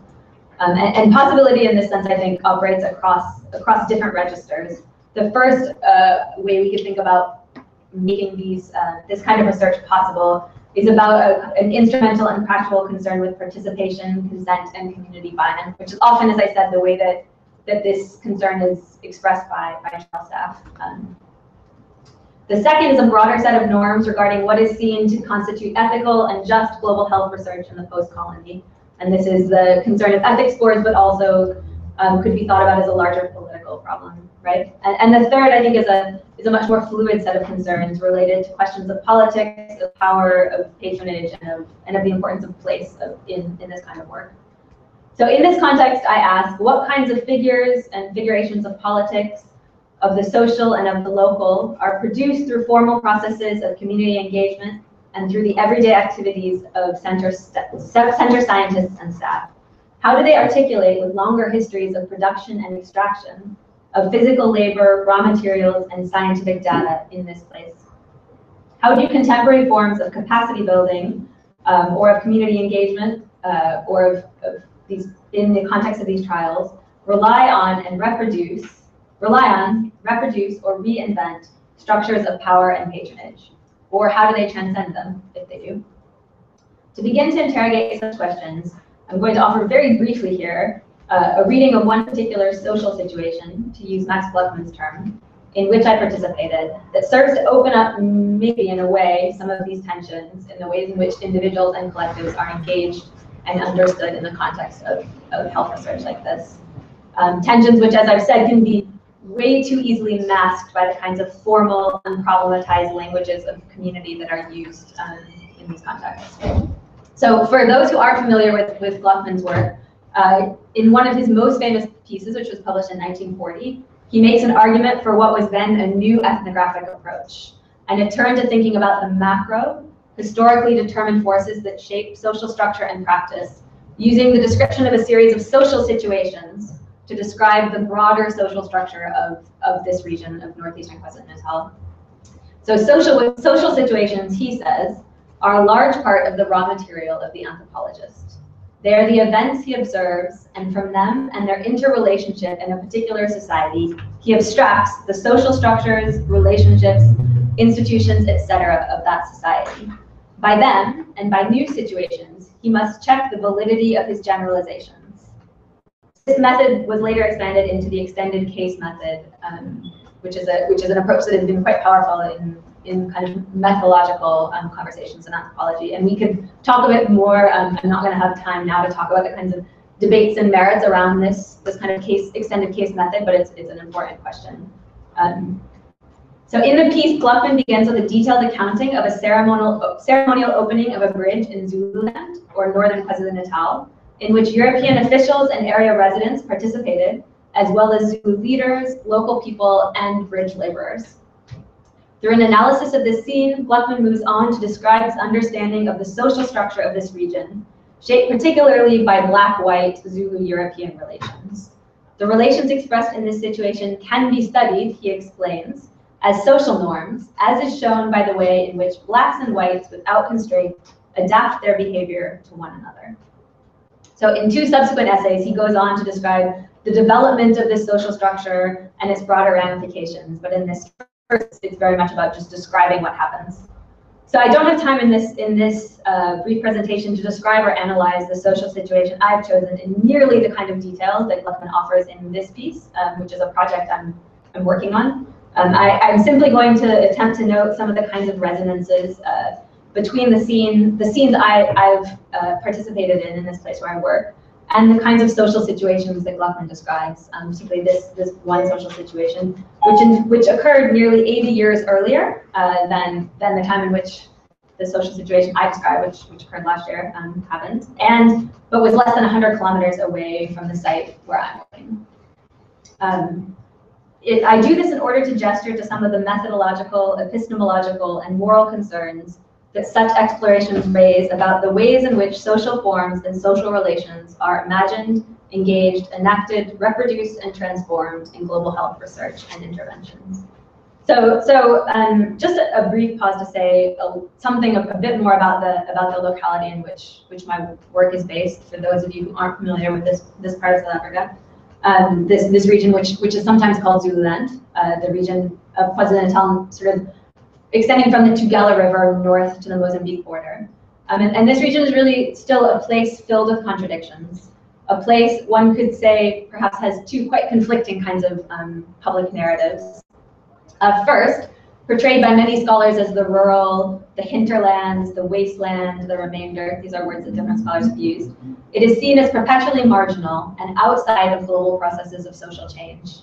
Um, and, and possibility in this sense, I think, operates across, across different registers. The first uh, way we could think about making these, uh, this kind of research possible is about a, an instrumental and practical concern with participation, consent, and community buy-in, which is often, as I said, the way that, that this concern is expressed by, by trial staff. Um, the second is a broader set of norms regarding what is seen to constitute ethical and just global health research in the post-colony. And this is the concern of ethics scores, but also um, could be thought about as a larger political problem, right? And, and the third, I think, is a is a much more fluid set of concerns related to questions of politics, of power, of patronage, and of, and of the importance of place of, in, in this kind of work. So in this context, I ask what kinds of figures and figurations of politics, of the social and of the local, are produced through formal processes of community engagement and through the everyday activities of center, center scientists and staff. How do they articulate with longer histories of production and extraction of physical labor, raw materials, and scientific data in this place? How do contemporary forms of capacity building um, or of community engagement uh, or of, of these, in the context of these trials, rely on and reproduce, rely on, reproduce, or reinvent structures of power and patronage? Or how do they transcend them, if they do? To begin to interrogate such questions, I'm going to offer very briefly here Uh, a reading of one particular social situation, to use Max Gluckman's term, in which I participated, that serves to open up, maybe in a way, some of these tensions in the ways in which individuals and collectives are engaged and understood in the context of, of health research like this. Um, tensions which, as I've said, can be way too easily masked by the kinds of formal, unproblematized languages of community that are used um, in these contexts. So for those who aren't familiar with, with Gluckman's work, Uh, in one of his most famous pieces, which was published in nineteen forty, he makes an argument for what was then a new ethnographic approach, and a turn to thinking about the macro, historically determined forces that shape social structure and practice, using the description of a series of social situations to describe the broader social structure of, of this region of northeastern KwaZulu-Natal. So social, social situations, he says, are a large part of the raw material of the anthropologist. They are the events he observes, and from them and their interrelationship in a particular society, he abstracts the social structures, relationships, institutions, et cetera of that society. By them, and by new situations, he must check the validity of his generalizations. This method was later expanded into the extended case method, um, which, is a, which is an approach that has been quite powerful in in kind of methodological um, conversations in anthropology. And we could talk a bit more. um, I'm not going to have time now to talk about the kinds of debates and merits around this, this kind of case, extended case method, but it's, it's an important question. Um, so in the piece, Gluckman begins with a detailed accounting of a ceremonial, ceremonial opening of a bridge in Zululand, or northern KwaZulu-Natal, in which European officials and area residents participated, as well as Zulu leaders, local people, and bridge laborers. Through an analysis of this scene, Gluckman moves on to describe his understanding of the social structure of this region, shaped particularly by black-white Zulu-European relations. The relations expressed in this situation can be studied, he explains, as social norms, as is shown by the way in which blacks and whites, without constraint, adapt their behavior to one another. So in two subsequent essays, he goes on to describe the development of this social structure and its broader ramifications. But in this first, it's very much about just describing what happens. So I don't have time in this, in this uh, brief presentation to describe or analyze the social situation I've chosen in nearly the kind of details that Gluckman offers in this piece, um, which is a project I'm, I'm working on. Um, I, I'm simply going to attempt to note some of the kinds of resonances uh, between the scene, the scenes I, I've uh, participated in in this place where I work, and the kinds of social situations that Gluckman describes, um, particularly this, this one social situation, which, in, which occurred nearly eighty years earlier uh, than, than the time in which the social situation I described, which, which occurred last year, um, happened, and, but was less than one hundred kilometers away from the site where I'm working. Um, It, I do this in order to gesture to some of the methodological, epistemological, and moral concerns that such explorations raise about the ways in which social forms and social relations are imagined, engaged, enacted, reproduced, and transformed in global health research and interventions. So, so um, just a, a brief pause to say a, something a, a bit more about the about the locality in which which my work is based. For those of you who aren't familiar with this this part of South Africa. Um, this, this region, which, which is sometimes called Zululand, uh, the region of KwaZulu-Natal, sort of extending from the Tugela River north to the Mozambique border. Um, and, and this region is really still a place filled with contradictions, a place one could say perhaps has two quite conflicting kinds of um, public narratives. Uh, first, portrayed by many scholars as the rural, the hinterlands, the wasteland, the remainder, these are words that different scholars have used. It is seen as perpetually marginal and outside of global processes of social change.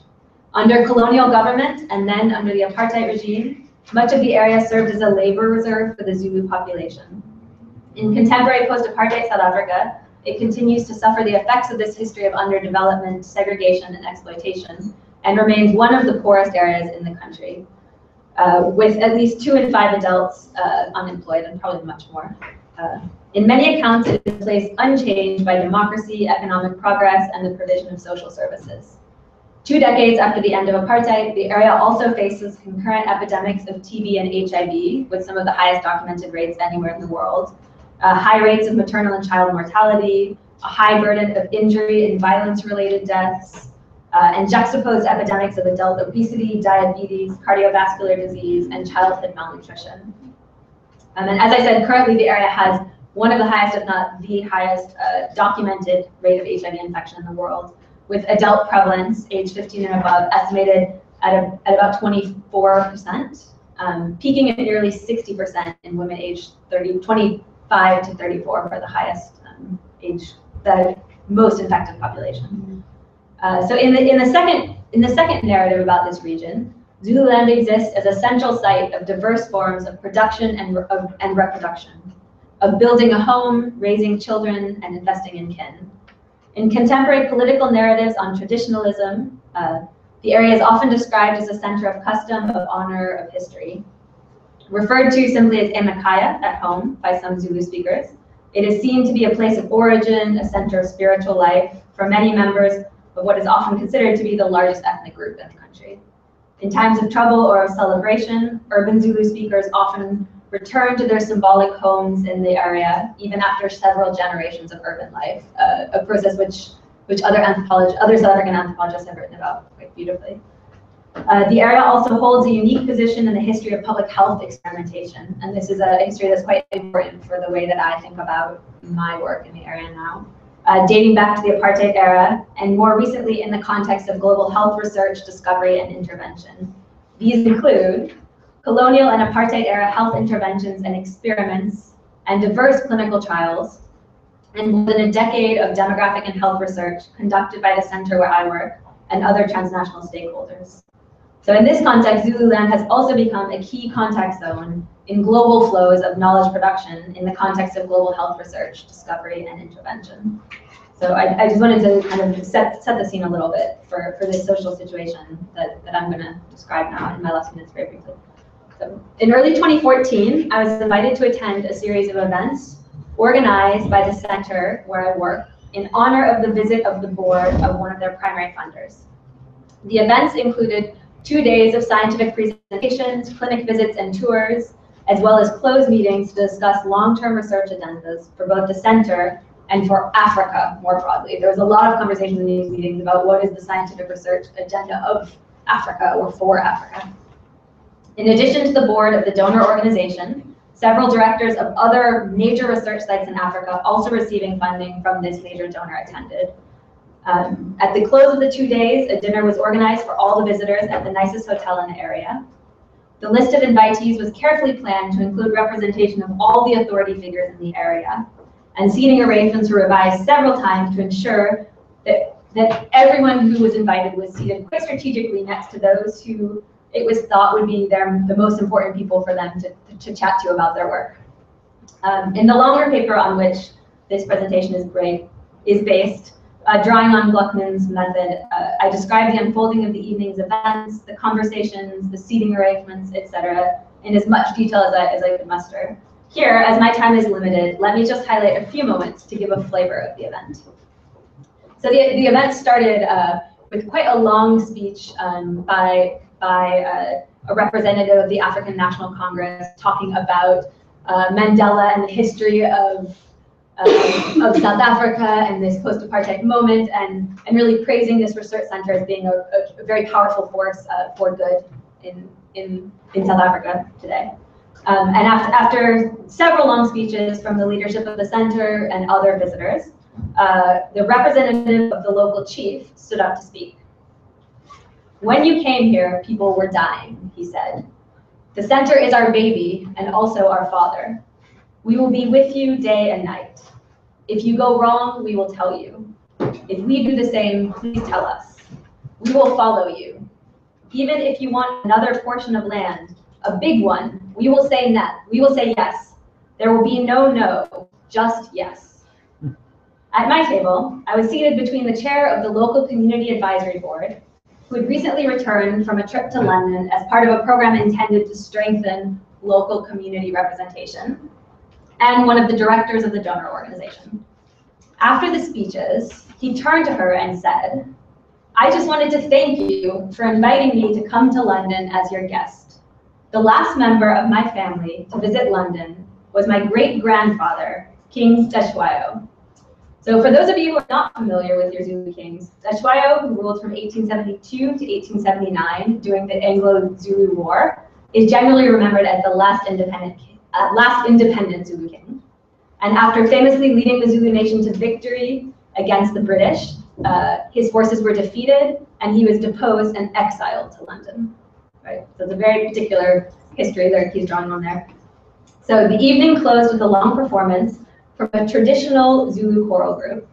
Under colonial government and then under the apartheid regime, much of the area served as a labor reserve for the Zulu population. In contemporary post-apartheid South Africa, it continues to suffer the effects of this history of underdevelopment, segregation, and exploitation, and remains one of the poorest areas in the country. Uh, with at least two in five adults uh, unemployed, and probably much more. Uh, in many accounts, it is a place unchanged by democracy, economic progress, and the provision of social services. Two decades after the end of apartheid, the area also faces concurrent epidemics of T B and H I V, with some of the highest documented rates anywhere in the world, uh, high rates of maternal and child mortality, a high burden of injury and violence-related deaths, Uh, and juxtaposed epidemics of adult obesity, diabetes, cardiovascular disease, and childhood malnutrition. Um, and as I said, currently the area has one of the highest, if not the highest, uh, documented rate of H I V infection in the world, with adult prevalence, age fifteen and above, estimated at, a, at about twenty-four percent, um, peaking at nearly sixty percent in women aged twenty-five to thirty-four for the highest um, age, the most infected population. Uh, so in the in the second in the second narrative about this region, Zululand exists as a central site of diverse forms of production and of, and reproduction, of building a home, raising children, and investing in kin. In contemporary political narratives on traditionalism, uh, the area is often described as a center of custom, of honor, of history. Referred to simply as emakaya at home by some Zulu speakers, it is seen to be a place of origin, a center of spiritual life for many members of what is often considered to be the largest ethnic group in the country. In times of trouble or of celebration, urban Zulu speakers often return to their symbolic homes in the area, even after several generations of urban life, uh, a process which, which other, other South African anthropologists have written about quite beautifully. Uh, the area also holds a unique position in the history of public health experimentation, and this is a history that's quite important for the way that I think about my work in the area now. Uh, dating back to the apartheid era, and more recently in the context of global health research, discovery, and intervention. These include colonial and apartheid era health interventions and experiments, and diverse clinical trials, and more than a decade of demographic and health research conducted by the center where I work and other transnational stakeholders. So in this context, Zululand has also become a key contact zone in global flows of knowledge production in the context of global health research, discovery, and intervention. So I, I just wanted to kind of set, set the scene a little bit for, for this social situation that, that I'm going to describe now in my last minutes very briefly. So in early twenty fourteen, I was invited to attend a series of events organized by the center where I work in honor of the visit of the board of one of their primary funders. The events included two days of scientific presentations, clinic visits, and tours, as well as closed meetings to discuss long-term research agendas for both the center and for Africa more broadly. There was a lot of conversations in these meetings about what is the scientific research agenda of Africa or for Africa. In addition to the board of the donor organization, several directors of other major research sites in Africa also receiving funding from this major donor attended. Um, at the close of the two days, a dinner was organized for all the visitors at the nicest hotel in the area. The list of invitees was carefully planned to include representation of all the authority figures in the area, and seating arrangements were revised several times to ensure that, that everyone who was invited was seated quite strategically next to those who it was thought would be their, the most important people for them to, to chat to about their work. Um, in the longer paper on which this presentation is, break, is based, uh, drawing on Gluckman's method, uh, I describe the unfolding of the evening's events, the conversations, the seating arrangements, et cetera, in as much detail as I, as I could muster. Here, as my time is limited, let me just highlight a few moments to give a flavor of the event. So the, the event started uh, with quite a long speech um, by, by uh, a representative of the African National Congress talking about uh, Mandela and the history of, um, of South Africa and this post-apartheid moment, and, and really praising this research center as being a, a very powerful force uh, for good in, in, in South Africa today. Um, and after, after several long speeches from the leadership of the center and other visitors, uh, the representative of the local chief stood up to speak. "When you came here, people were dying," he said. "The center is our baby and also our father. We will be with you day and night. If you go wrong, we will tell you. If we do the same, please tell us. We will follow you. Even if you want another portion of land, a big one, we will say net. We will say yes. There will be no no, just yes." At my table, I was seated between the chair of the local community advisory board, who had recently returned from a trip to London as part of a program intended to strengthen local community representation, and one of the directors of the donor organization. After the speeches, he turned to her and said, "I just wanted to thank you for inviting me to come to London as your guest. The last member of my family to visit London was my great-grandfather, King Deshwayo." So for those of you who are not familiar with your Zulu kings, Deshwayo, who ruled from eighteen seventy-two to eighteen seventy-nine during the Anglo-Zulu War, is generally remembered as the last independent, uh, last independent Zulu king. And after famously leading the Zulu nation to victory against the British, uh, his forces were defeated and he was deposed and exiled to London. Right. So it's a very particular history that he's drawing on there. So the evening closed with a long performance from a traditional Zulu choral group.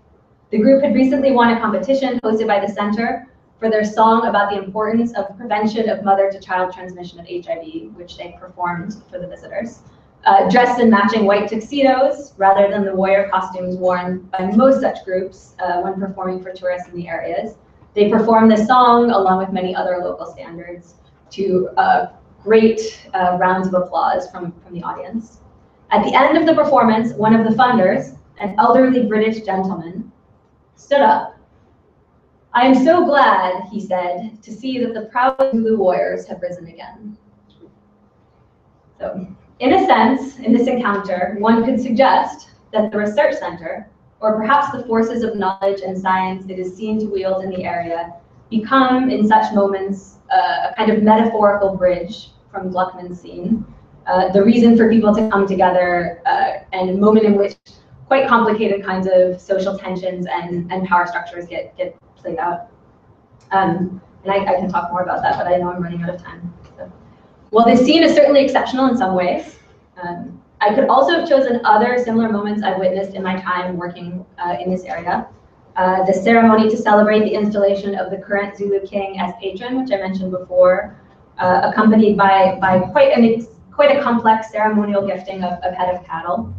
The group had recently won a competition hosted by the center for their song about the importance of prevention of mother-to-child transmission of H I V, which they performed for the visitors. Uh, dressed in matching white tuxedos rather than the warrior costumes worn by most such groups uh, when performing for tourists in the areas, they performed this song along with many other local standards to uh, great uh, rounds of applause from, from the audience. At the end of the performance, one of the funders, an elderly British gentleman, stood up. "I am so glad," he said, "to see that the proud Zulu warriors have risen again." So, in a sense, in this encounter, one could suggest that the research center, or perhaps the forces of knowledge and science it is seen to wield in the area, become, in such moments, uh, a kind of metaphorical bridge from Gluckman's scene, uh, the reason for people to come together, uh, and a moment in which quite complicated kinds of social tensions and, and power structures get, get played out. Um, and I, I can talk more about that, but I know I'm running out of time. So. While this scene is certainly exceptional in some ways, um, I could also have chosen other similar moments I've witnessed in my time working uh, in this area. Uh, the ceremony to celebrate the installation of the current Zulu king as patron, which I mentioned before, uh, accompanied by, by quite, an, quite a complex ceremonial gifting of, of head of cattle.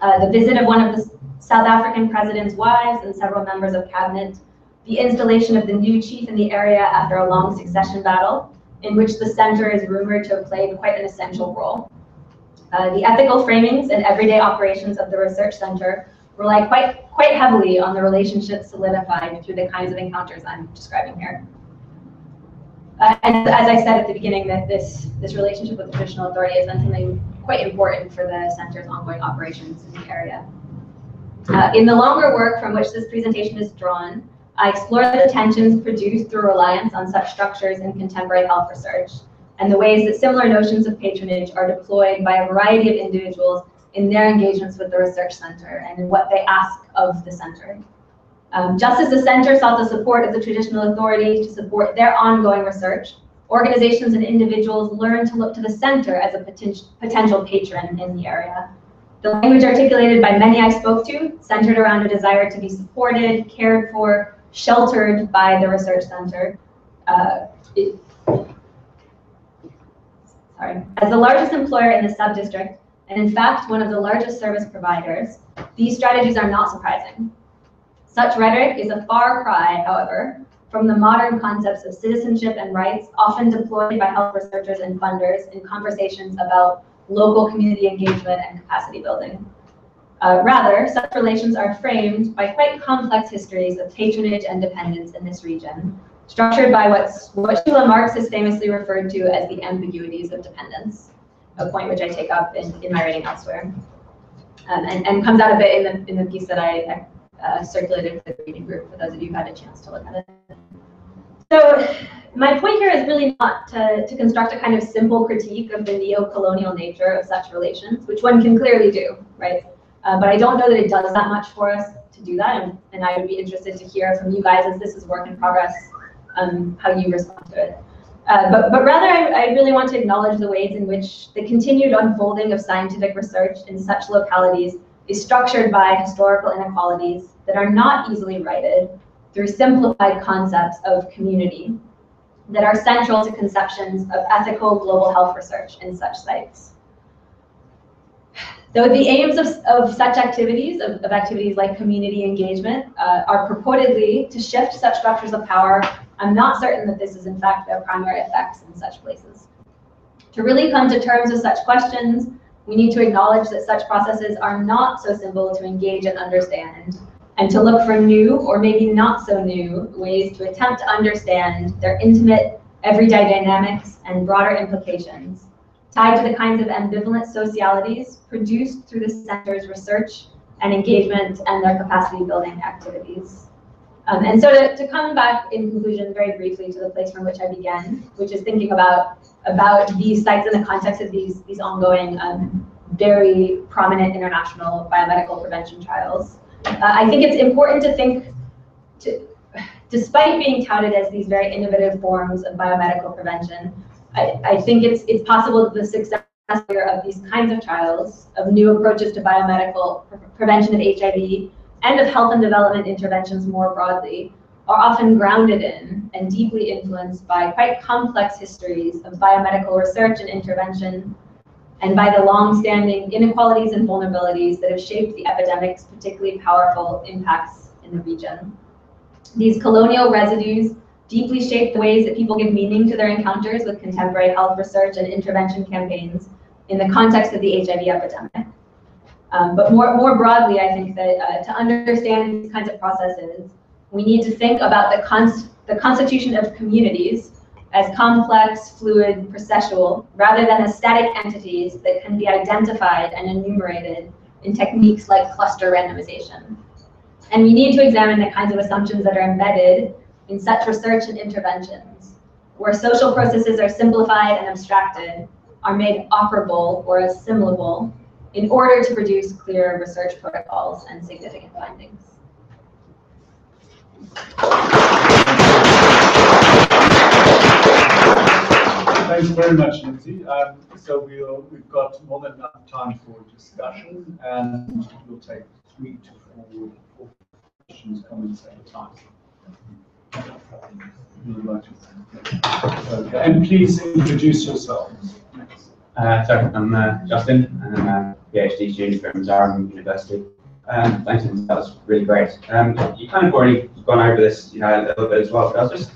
Uh, the visit of one of the South African president's wives and several members of cabinet. The installation of the new chief in the area after a long succession battle, in which the center is rumored to have played quite an essential role. Uh, the ethical framings and everyday operations of the research center rely quite, quite heavily on the relationships solidified through the kinds of encounters I'm describing here. Uh, and as I said at the beginning, that this, this relationship with traditional authority is something quite important for the center's ongoing operations in the area. Uh, in the longer work from which this presentation is drawn, I explore the tensions produced through reliance on such structures in contemporary health research, and the ways that similar notions of patronage are deployed by a variety of individuals in their engagements with the research center and in what they ask of the center. Um, just as the center sought the support of the traditional authorities to support their ongoing research, organizations and individuals learned to look to the center as a poten- potential patron in the area. The language articulated by many I spoke to centered around a desire to be supported, cared for, sheltered by the research center. Uh, it, sorry. As the largest employer in the sub-district, and in fact, one of the largest service providers, these strategies are not surprising. Such rhetoric is a far cry, however, from the modern concepts of citizenship and rights often deployed by health researchers and funders in conversations about local community engagement and capacity building. Uh, rather, such relations are framed by quite complex histories of patronage and dependence in this region, structured by what's, what Sheila Marx has famously referred to as the ambiguities of dependence, a point which I take up in, in my writing elsewhere, um, and, and comes out a bit in the, in the piece that I uh, circulated for the reading group, for those of you who had a chance to look at it. So my point here is really not to, to construct a kind of simple critique of the neo-colonial nature of such relations, which one can clearly do, right? Uh, but I don't know that it does that much for us to do that, and, and I would be interested to hear from you guys, as this is work in progress, um, how you respond to it. Uh, but, but rather, I, I really want to acknowledge the ways in which the continued unfolding of scientific research in such localities is structured by historical inequalities that are not easily righted through simplified concepts of community that are central to conceptions of ethical global health research in such sites. Though the aims of, of such activities, of, of activities like community engagement, uh, are purportedly to shift such structures of power, I'm not certain that this is in fact their primary effects in such places. To really come to terms with such questions, we need to acknowledge that such processes are not so simple to engage and understand, and to look for new, or maybe not so new, ways to attempt to understand their intimate, everyday dynamics and broader implications, tied to the kinds of ambivalent socialities produced through the center's research and engagement and their capacity building activities. Um, and so to, to come back in conclusion very briefly to the place from which I began, which is thinking about, about these sites in the context of these, these ongoing, um, very prominent international biomedical prevention trials. Uh, I think it's important to think, to, despite being touted as these very innovative forms of biomedical prevention, I, I think it's, it's possible that the success of these kinds of trials, of new approaches to biomedical pre prevention of H I V, and of health and development interventions more broadly, are often grounded in and deeply influenced by quite complex histories of biomedical research and intervention, and by the long-standing inequalities and vulnerabilities that have shaped the epidemic's particularly powerful impacts in the region. These colonial residues deeply shape the ways that people give meaning to their encounters with contemporary health research and intervention campaigns in the context of the H I V epidemic. Um, but more, more broadly, I think that uh, to understand these kinds of processes, we need to think about the, const the constitution of communities as complex, fluid, processual, rather than as static entities that can be identified and enumerated in techniques like cluster randomization. And we need to examine the kinds of assumptions that are embedded in such research and interventions, where social processes are simplified and abstracted, are made operable or assimilable, in order to produce clear research protocols and significant findings. Thanks very much, Lindsey. Um, so we'll, we've got more than enough time for discussion, and we'll take three to four, four questions, comments at a time. Okay. And please introduce yourselves. Uh, so I'm uh, Justin, and I'm a PhD student from Durham University. Um, thanks, that was really great. Um, you kind of already gone over this, you know, a little bit as well. But I was just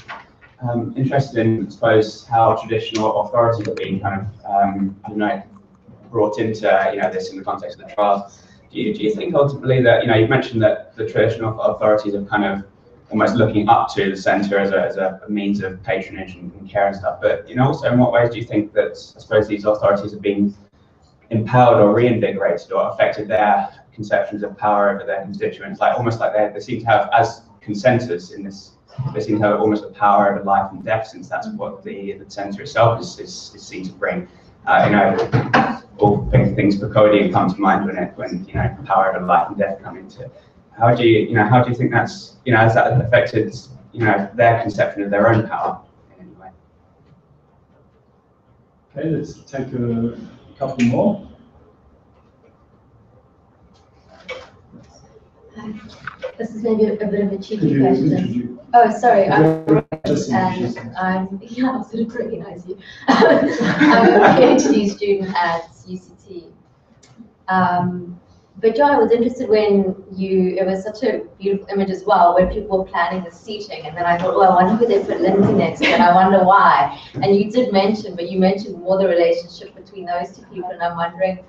um, interested in, I suppose, how traditional authorities are being kind of, um, you know, brought into, you know, this in the context of the trials. Do you, do you think ultimately that, you know, you mentioned that the traditional authorities are kind of almost looking up to the centre as a, as a means of patronage and, and care and stuff, but you know, also in what ways do you think that, I suppose, these authorities have been empowered or reinvigorated or affected their conceptions of power over their constituents, like almost like they, they seem to have, as consenters in this, they seem to have almost a power over life and death, since that's what the, the centre itself is, is, is seen to bring. Uh, you know, all things Foucauldian come to mind when it, when you know, power over life and death come into it. How do you, you know, how do you think that's, you know, has that affected, you know, their conception of their own power in any way? Okay, let's take a couple more. This is maybe a, a bit of a cheeky question. Oh, sorry, I'm and I'm, yeah, I sort of recognize you. I'm a PhD student at U C T. Um, but John, I was interested when you, it was such a beautiful image as well, where people were planning the seating, and then I thought, oh, I wonder who they put Lindsey next to, and I wonder why. And you did mention, but you mentioned more the relationship between those two people, and I'm wondering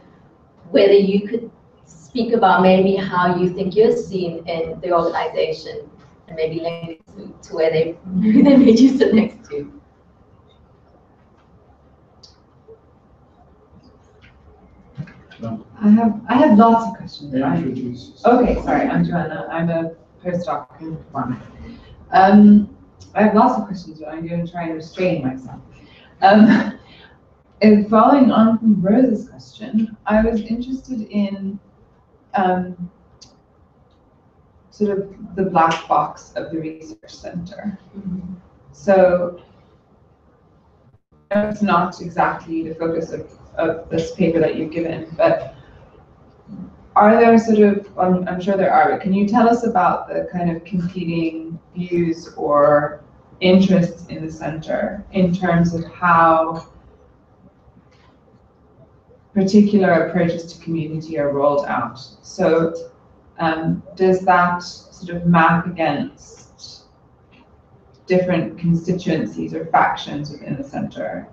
whether you could speak about maybe how you think you're seen in the organization, and maybe link to, to where they, who they made you sit next to. I have I have lots of questions. Yeah, okay, sorry, I'm Joanna. I'm a postdoc in Ghana. Um, I have lots of questions, but I'm going to try and restrain myself. Um, and following on from Rose's question, I was interested in um, sort of the black box of the research center. Mm-hmm. So it's not exactly the focus of, of this paper that you've given, but are there sort of, I'm, I'm sure there are, but can you tell us about the kind of competing views or interests in the center in terms of how particular approaches to community are rolled out? So um, does that sort of map against different constituencies or factions within the center?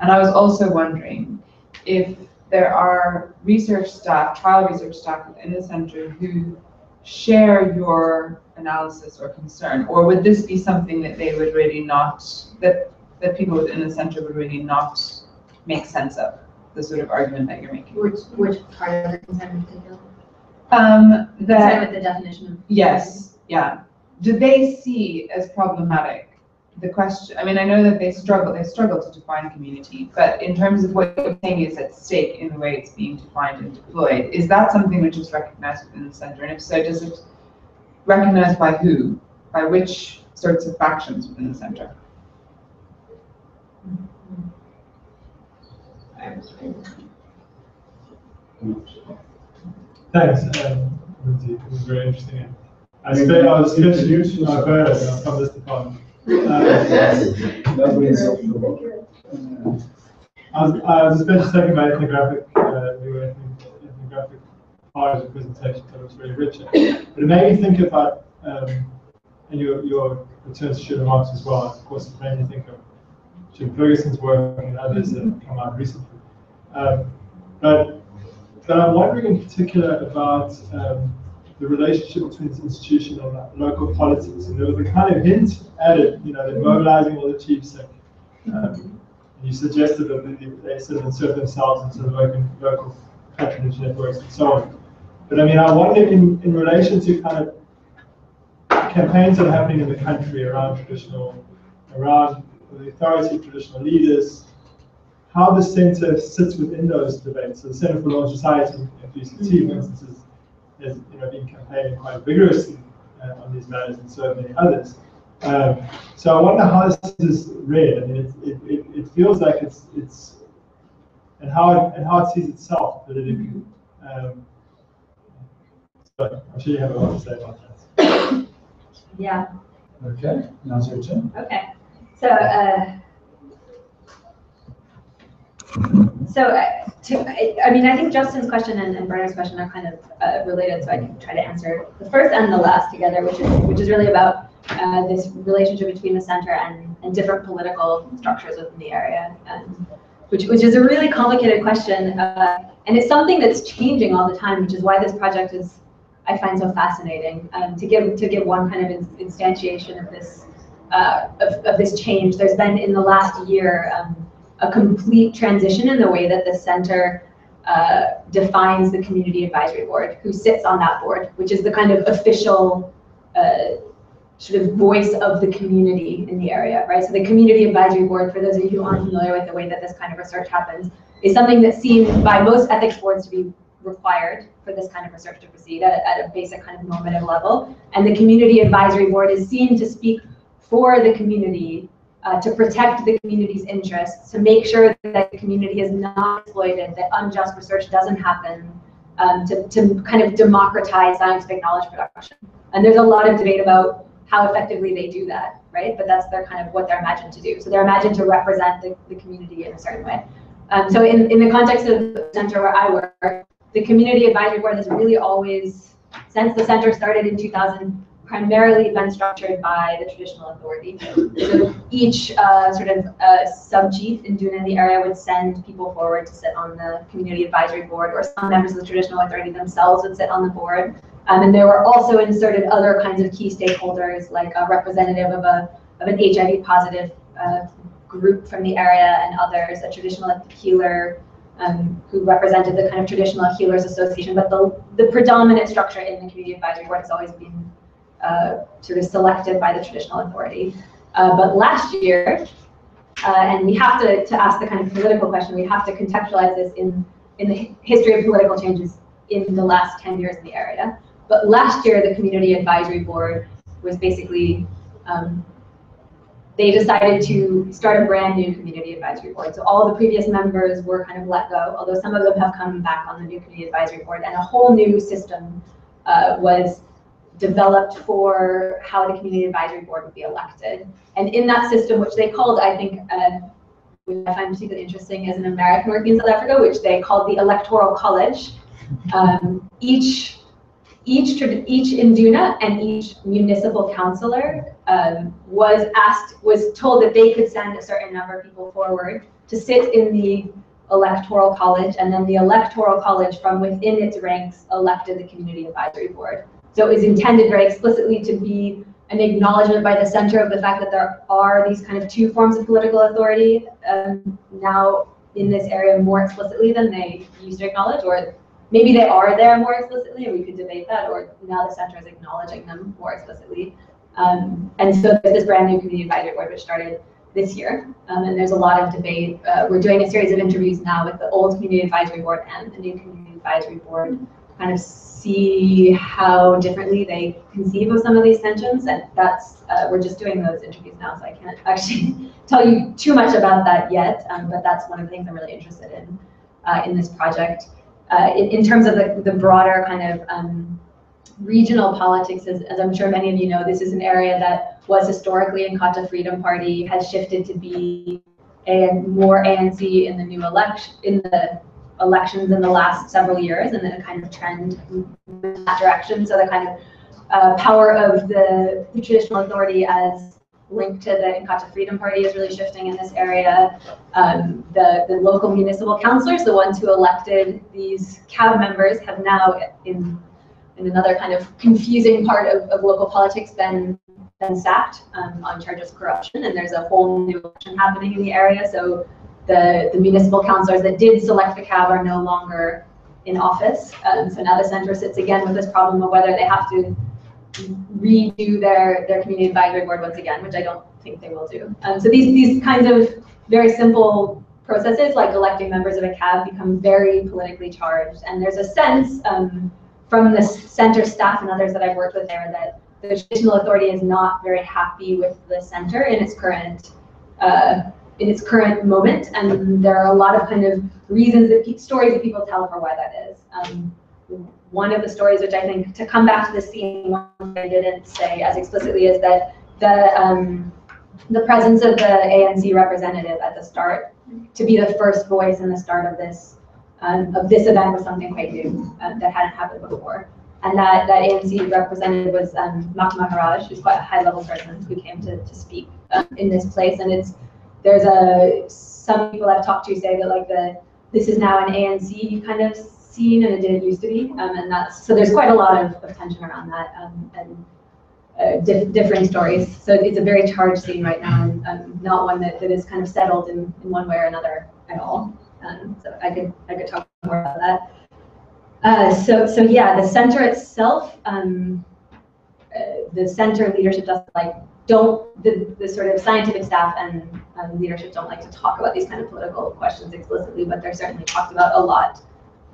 And I was also wondering if there are research staff, trial research staff within the center who share your analysis or concern, or would this be something that they would really not, that, that people within the center would really not make sense of, the sort of argument that you're making? Which, which part of the concern in particular? Um, that, is that the definition of? Yes, yeah. Do they see as problematic the question? I mean, I know that they struggle, they struggle to define community, but in terms of what you're saying is at stake in the way it's being defined and deployed, is that something which is recognized within the center? And if so, does it recognize by who? By which sorts of factions within the center? Thanks, Lindsey. Um, it was very interesting. I was introduced to my bird from this department. Um, I was, I was spent a second about ethnographic, uh, we were ethnographic part of the presentation, that was very rich. But it made me think about, um, and your, your returns to Sheila Marx as well, of course, it made me think of Jim Ferguson's work and others that have come out recently. Um, but, but I'm wondering in particular about um, the relationship between institutional and local politics, and there was a kind of hint added, you know, that mobilizing will achieve something. Um, you suggested that they sort of insert themselves into the local, local patronage networks and so on. But I mean, I wonder in, in relation to kind of campaigns that are happening in the country around traditional, around the authority of traditional leaders, how the center sits within those debates. So the Centre for Law and Society at U C T, for instance, is, has you know, been campaigning quite vigorously uh, on these matters, and so many others. Um, so I wonder how this is read. I mean, it, it, it feels like it's it's and how it, and how it sees itself politically. Um, so I'm sure you have a lot to say about that. Yeah. Okay. Now it's your turn. Okay. So. Uh, So, uh, to, I, I mean, I think Justin's question and, and Bernard's question are kind of uh, related, so I can try to answer the first and the last together, which is which is really about uh, this relationship between the center and, and different political structures within the area, um, which which is a really complicated question, uh, and it's something that's changing all the time, which is why this project is, I find, so fascinating. Um, to give to give one kind of instantiation of this uh, of, of this change, there's been in the last year. Um, a complete transition in the way that the center uh, defines the Community Advisory Board, who sits on that board, which is the kind of official uh, sort of voice of the community in the area, right? So the Community Advisory Board, for those of you who aren't familiar with the way that this kind of research happens, is something that's seen by most ethics boards to be required for this kind of research to proceed at, at a basic kind of normative level. And the Community Advisory Board is seen to speak for the community, uh, to protect the community's interests, to make sure that the community is not exploited, that unjust research doesn't happen, um, to, to kind of democratize scientific knowledge production. And there's a lot of debate about how effectively they do that, right? But that's their kind of what they're imagined to do. So they're imagined to represent the, the community in a certain way. Um, so in, in the context of the center where I work, the Community Advisory Board has really always, since the center started in two thousand, primarily been structured by the traditional authority. So each uh, sort of uh, sub-chief in Duna in the area would send people forward to sit on the Community Advisory Board, or some members of the traditional authority themselves would sit on the board. Um, and there were also inserted other kinds of key stakeholders, like a representative of a of an H I V positive uh, group from the area and others, a traditional healer um, who represented the kind of traditional healers association. But the, the predominant structure in the Community Advisory Board has always been uh, sort of selected by the traditional authority. Uh, but last year, uh, and we have to, to ask the kind of political question, we have to contextualize this in, in the history of political changes in the last ten years in the area. But last year, the Community Advisory Board was basically, um, they decided to start a brand new Community Advisory Board. So all the previous members were kind of let go, although some of them have come back on the new Community Advisory Board, and a whole new system uh, was developed for how the Community Advisory Board would be elected. And in that system, which they called, I think, uh, which I find particularly interesting as an American working in South Africa, which they called the Electoral College, um, each Each, each Induna and each municipal councillor um, was asked, was told that they could send a certain number of people forward to sit in the electoral college, and then the electoral college from within its ranks elected the Community Advisory Board. So it was intended very explicitly to be an acknowledgement by the center of the fact that there are these kind of two forms of political authority um, now in this area more explicitly than they used to acknowledge, or maybe they are there more explicitly, and we could debate that, or now the center is acknowledging them more explicitly. Um, and so there's this brand new Community Advisory Board, which started this year, um, and there's a lot of debate. Uh, we're doing a series of interviews now with the old Community Advisory Board and the new Community Advisory Board, kind of see how differently they conceive of some of these tensions, and that's, uh, we're just doing those interviews now, so I can't actually tell you too much about that yet, um, but that's one of the things I'm really interested in uh, in this project. Uh, in, in terms of the, the broader kind of um, regional politics, as, as I'm sure many of you know, this is an area that was historically Inkatha Freedom Party, has shifted to be a more A N C in the new election, in the elections in the last several years, and then a kind of trend in that direction. So the kind of uh, power of the, the traditional authority as linked to the Inkatha Freedom Party is really shifting in this area. Um, the, the local municipal councillors, the ones who elected these C A B members, have now, in, in another kind of confusing part of, of local politics, been, been sacked um, on charges of corruption, and there's a whole new election happening in the area. So the, the municipal councillors that did select the C A B are no longer in office. Um, so now the centre sits again with this problem of whether they have to redo their, their Community Advisory Board once again, which I don't think they will do. Um, so these, these kinds of very simple processes, like electing members of a C A B, become very politically charged. And there's a sense um, from the center staff and others that I've worked with there that the traditional authority is not very happy with the center in its current uh, in its current moment. And there are a lot of kind of reasons, that stories that people tell for why that is. Um, One of the stories, which I think, to come back to the scene, one they didn't say as explicitly, is that the um, the presence of the A N C representative at the start, to be the first voice in the start of this um, of this event, was something quite new uh, that hadn't happened before. And that, that A N C representative was um, Makhama Haraj, who's quite a high-level person who came to, to speak um, in this place. And it's there's a some people I've talked to say that like the this is now an A N C kind of Scene, and it didn't used to be, um, and that's so there's quite a lot of, of tension around that, um, and uh, diff differing stories. So it's a very charged scene right now, and um, not one that, that is kind of settled in, in one way or another at all. Um, so I could I could talk more about that. Uh, so, so yeah, the center itself, um, uh, the center leadership doesn't like, don't, the, the sort of scientific staff and um, leadership don't like to talk about these kind of political questions explicitly, but they're certainly talked about a lot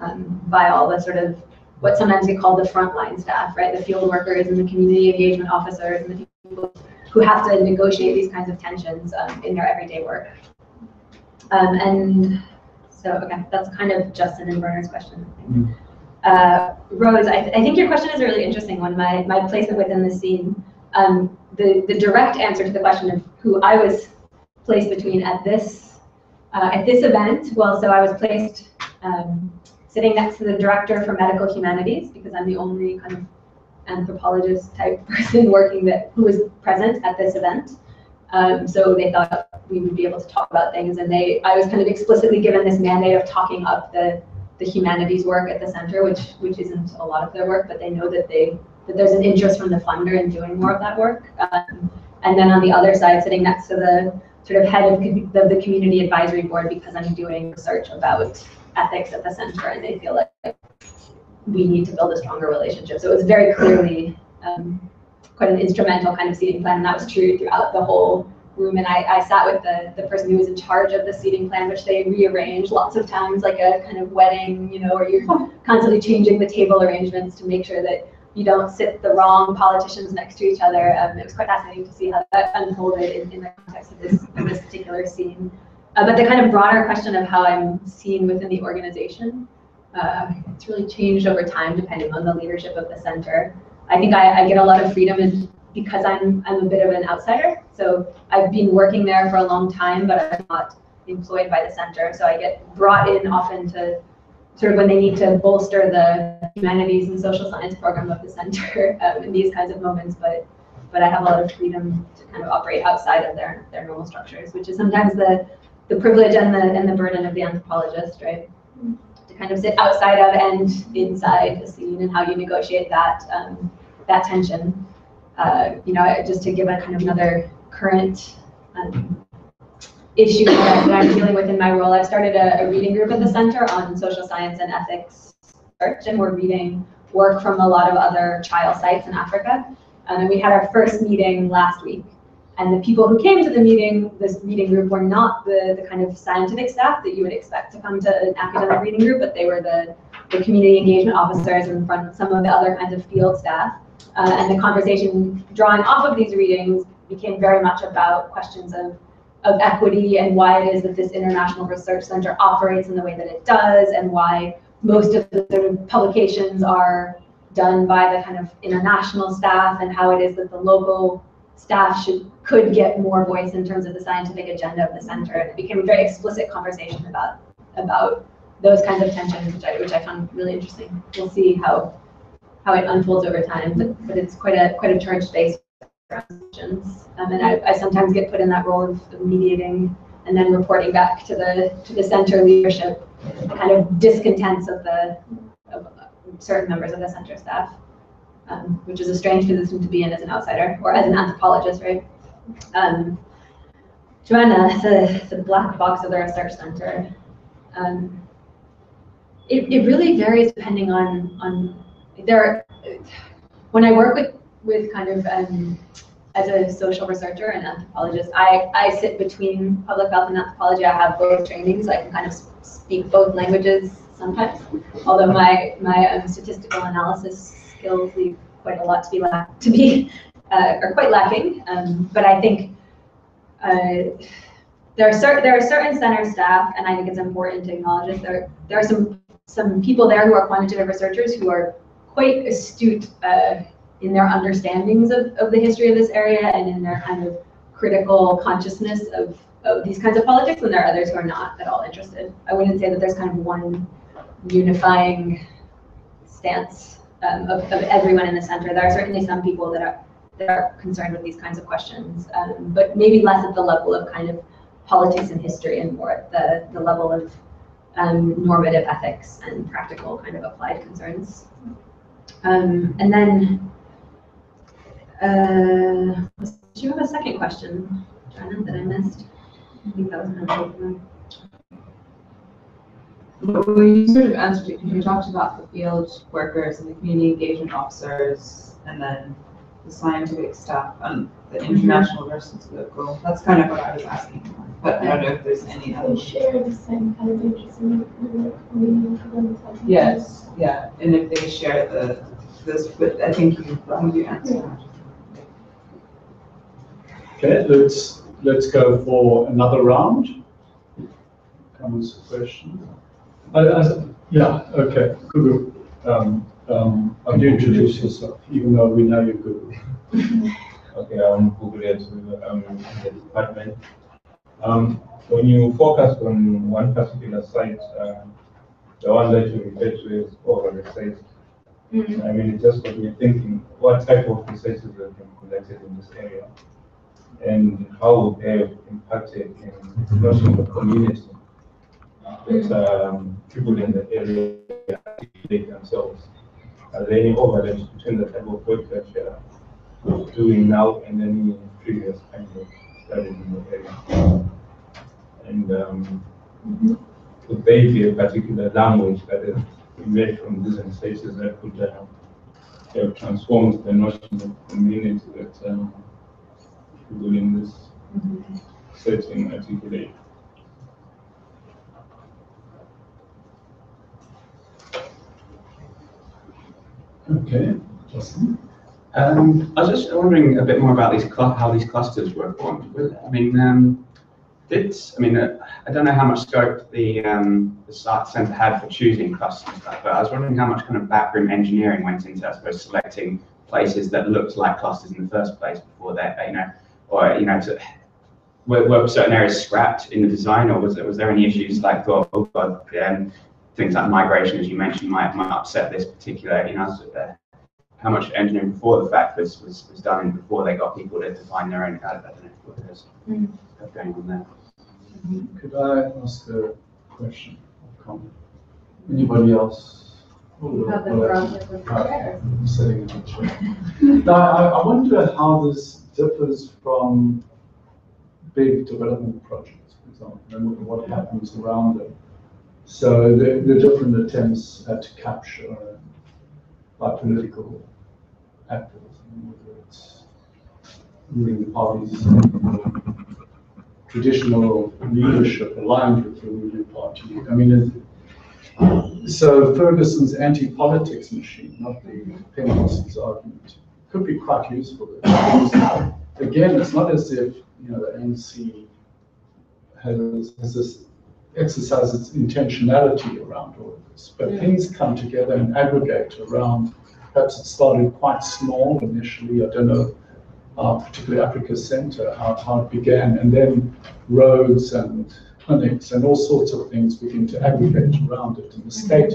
um, by all the sort of, what sometimes get called the frontline staff, right? The field workers and the community engagement officers and the people who have to negotiate these kinds of tensions um, in their everyday work. Um, and so, okay, that's kind of Justin and Werner's question. Mm. Uh, Rose, I, th I think your question is a really interesting one, my, my placement within the scene. Um, the, the direct answer to the question of who I was placed between at this, uh, at this event, well, so I was placed um, sitting next to the director for medical humanities, because I'm the only kind of anthropologist type person working that who was present at this event. Um, so they thought we would be able to talk about things, and they, I was kind of explicitly given this mandate of talking up the, the humanities work at the center, which which isn't a lot of their work, but they know that they that there's an interest from the funder in doing more of that work. Um, and then on the other side, sitting next to the sort of head of the, the community advisory board, because I'm doing research about ethics at the center, and they feel like we need to build a stronger relationship. So it was very clearly um, quite an instrumental kind of seating plan, and that was true throughout the whole room. And I, I sat with the, the person who was in charge of the seating plan, which they rearranged lots of times, like a kind of wedding, you know, where you're constantly changing the table arrangements to make sure that you don't sit the wrong politicians next to each other. Um, it was quite fascinating to see how that unfolded in, in the context of this, of this particular scene. Uh, but the kind of broader question of how I'm seen within the organization, Uh, it's really changed over time depending on the leadership of the center. I think I, I get a lot of freedom in, because I'm I'm a bit of an outsider. So I've been working there for a long time, but I'm not employed by the center. So I get brought in often to sort of when they need to bolster the humanities and social science program of the center um, in these kinds of moments. But but I have a lot of freedom to kind of operate outside of their their normal structures, which is sometimes the the privilege and the and the burden of the anthropologist, right? Kind of sit outside of and inside the scene, and how you negotiate that um, that tension. Uh, you know, just to give a kind of another current um, issue that, that I'm dealing with in my role, I've started a, a reading group at the center on social science and ethics research, and we're reading work from a lot of other trial sites in Africa. Um, and we had our first meeting last week, and the people who came to the meeting, this reading group, were not the, the kind of scientific staff that you would expect to come to an academic reading group, but they were the, the community engagement officers and from some of the other kinds of field staff. Uh, and the conversation drawing off of these readings became very much about questions of, of equity and why it is that this international research center operates in the way that it does, and why most of the sort of publications are done by the kind of international staff, and how it is that the local staff should could get more voice in terms of the scientific agenda of the center. And it became a very explicit conversation about about those kinds of tensions, which I which I found really interesting. We'll see how how it unfolds over time, but, but it's quite a quite a charged space for questions. Um, and I, I sometimes get put in that role of, of mediating and then reporting back to the to the center leadership, the kind of discontents of the of certain members of the center staff. Um, which is a strange position to be in as an outsider, or as an anthropologist, right? Um, Joanna, the, the black box of the research center. Um, it, it really varies depending on, on there. Are, when I work with, with kind of, um, as a social researcher and anthropologist, I, I sit between public health and anthropology. I have both trainings, so I can kind of speak both languages sometimes, although my, my um, statistical analysis skills leave quite a lot to be lack to be uh, are quite lacking. Um, but I think uh, there are certain there are certain center staff, and I think it's important to acknowledge that there there are some some people there who are quantitative researchers who are quite astute uh, in their understandings of, of the history of this area and in their kind of critical consciousness of, of these kinds of politics, and there are others who are not at all interested. I wouldn't say that there's kind of one unifying stance Um, of, of everyone in the center. There are certainly some people that are that are concerned with these kinds of questions, um, but maybe less at the level of kind of politics and history, and more at the, the level of um, normative ethics and practical kind of applied concerns. Um, and then, uh, do you have a second question, Joanna, that I missed? I think that was another one. we sort of answered, you talked about the field workers and the community engagement officers, and then the scientific staff and the international versus local. That's kind of what I was asking for, but I don't know if there's any other. We share the same kind of interest in the community. Yes, yeah, and if they share the this, but I think you you answered that. Okay, let's let's go for another round. Comments or questions? I, I, yeah, okay, Google. Um, um, I'll do introduce yourself, even though we know you're Google. Okay, I'm Google at um, the department. Um, when you focus on one particular site, uh, the one that you refer to is over-researched. Mm-hmm. I mean, it just got me thinking, what type of researches have been conducted in this area, and how they have impacted in the notion of the community that um, people in the area articulate themselves. Are there any overlaps between the type of work that you are doing now and any previous kind of studies in the area? And um, mm-hmm. could there be a particular language that is emerged from these researches that could uh, have transformed the notion of community that um, people in this mm-hmm. setting articulate? Okay, Justin. Um, I was just wondering a bit more about these how these clusters were formed. I mean, um, did I mean uh, I don't know how much scope the um, the centre had for choosing clusters, but I was wondering how much kind of backroom engineering went into, I suppose, selecting places that looked like clusters in the first place before that, you know, or you know, to, were, were certain areas scrapped in the design, or was there, was there any issues like thought, oh god, um, things like migration, as you mentioned, might might upset this particular, you know, how much engineering before the fact was, was, was done and before they got people to define their own, I don't know what it is mm. going on there. Mm-hmm. Could I ask a question or comment? Anybody else? Ooh, well, the uh, I'm sitting in the chair. Now, I, I wonder how this differs from big development projects, for example, and what happens around them. So the, the different attempts at to capture by political actors, whether it's ruling parties, traditional leadership aligned with the ruling party. I mean, it, so Ferguson's anti-politics machine, not the Penrose's argument, could be quite useful. Again, it's not as if you know the A N C has, has this. Exercise its intentionality around all of this, but yeah. things come together and aggregate around. Perhaps it started quite small initially. I don't know, uh, particularly Africa Centre, how, how it began, and then roads and clinics and all sorts of things begin to aggregate around it. And the state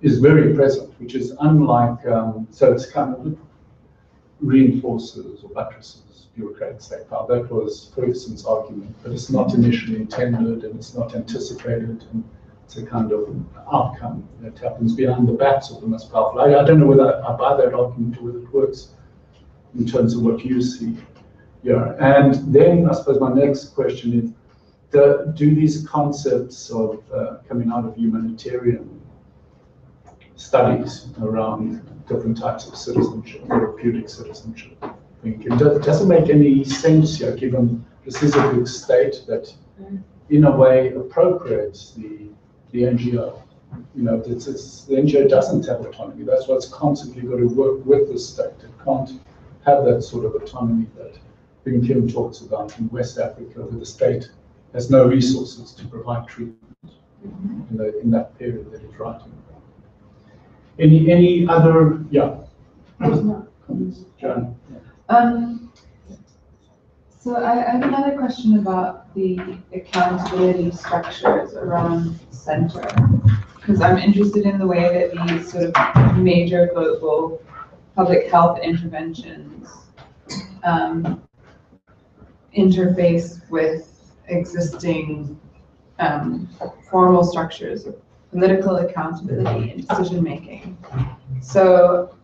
is very present, which is unlike. Um, so it's kind of reinforces or buttresses bureaucratic state power. That was Ferguson's argument, but it's not initially intended and it's not anticipated, and it's a kind of outcome that happens behind the backs of the most powerful. I, I don't know whether I buy that argument or whether it works in terms of what you see. Yeah, and then I suppose my next question is, do, do these concepts of uh, coming out of humanitarian studies around different types of citizenship, therapeutic citizenship? I think it doesn't make any sense here, given this is a big state that, in a way, appropriates the the N G O. You know, it's, it's, the N G O doesn't have autonomy. That's why it's constantly got to work with the state. It can't have that sort of autonomy that Vinh Kim talks about in West Africa, where the state has no resources to provide treatment in, the, in that period that it's writing. Any any other yeah comments, John? Um, so I, I have another question about the accountability structures around centre, because I'm interested in the way that these sort of major global public health interventions um, interface with existing um, formal structures of political accountability and decision making. So,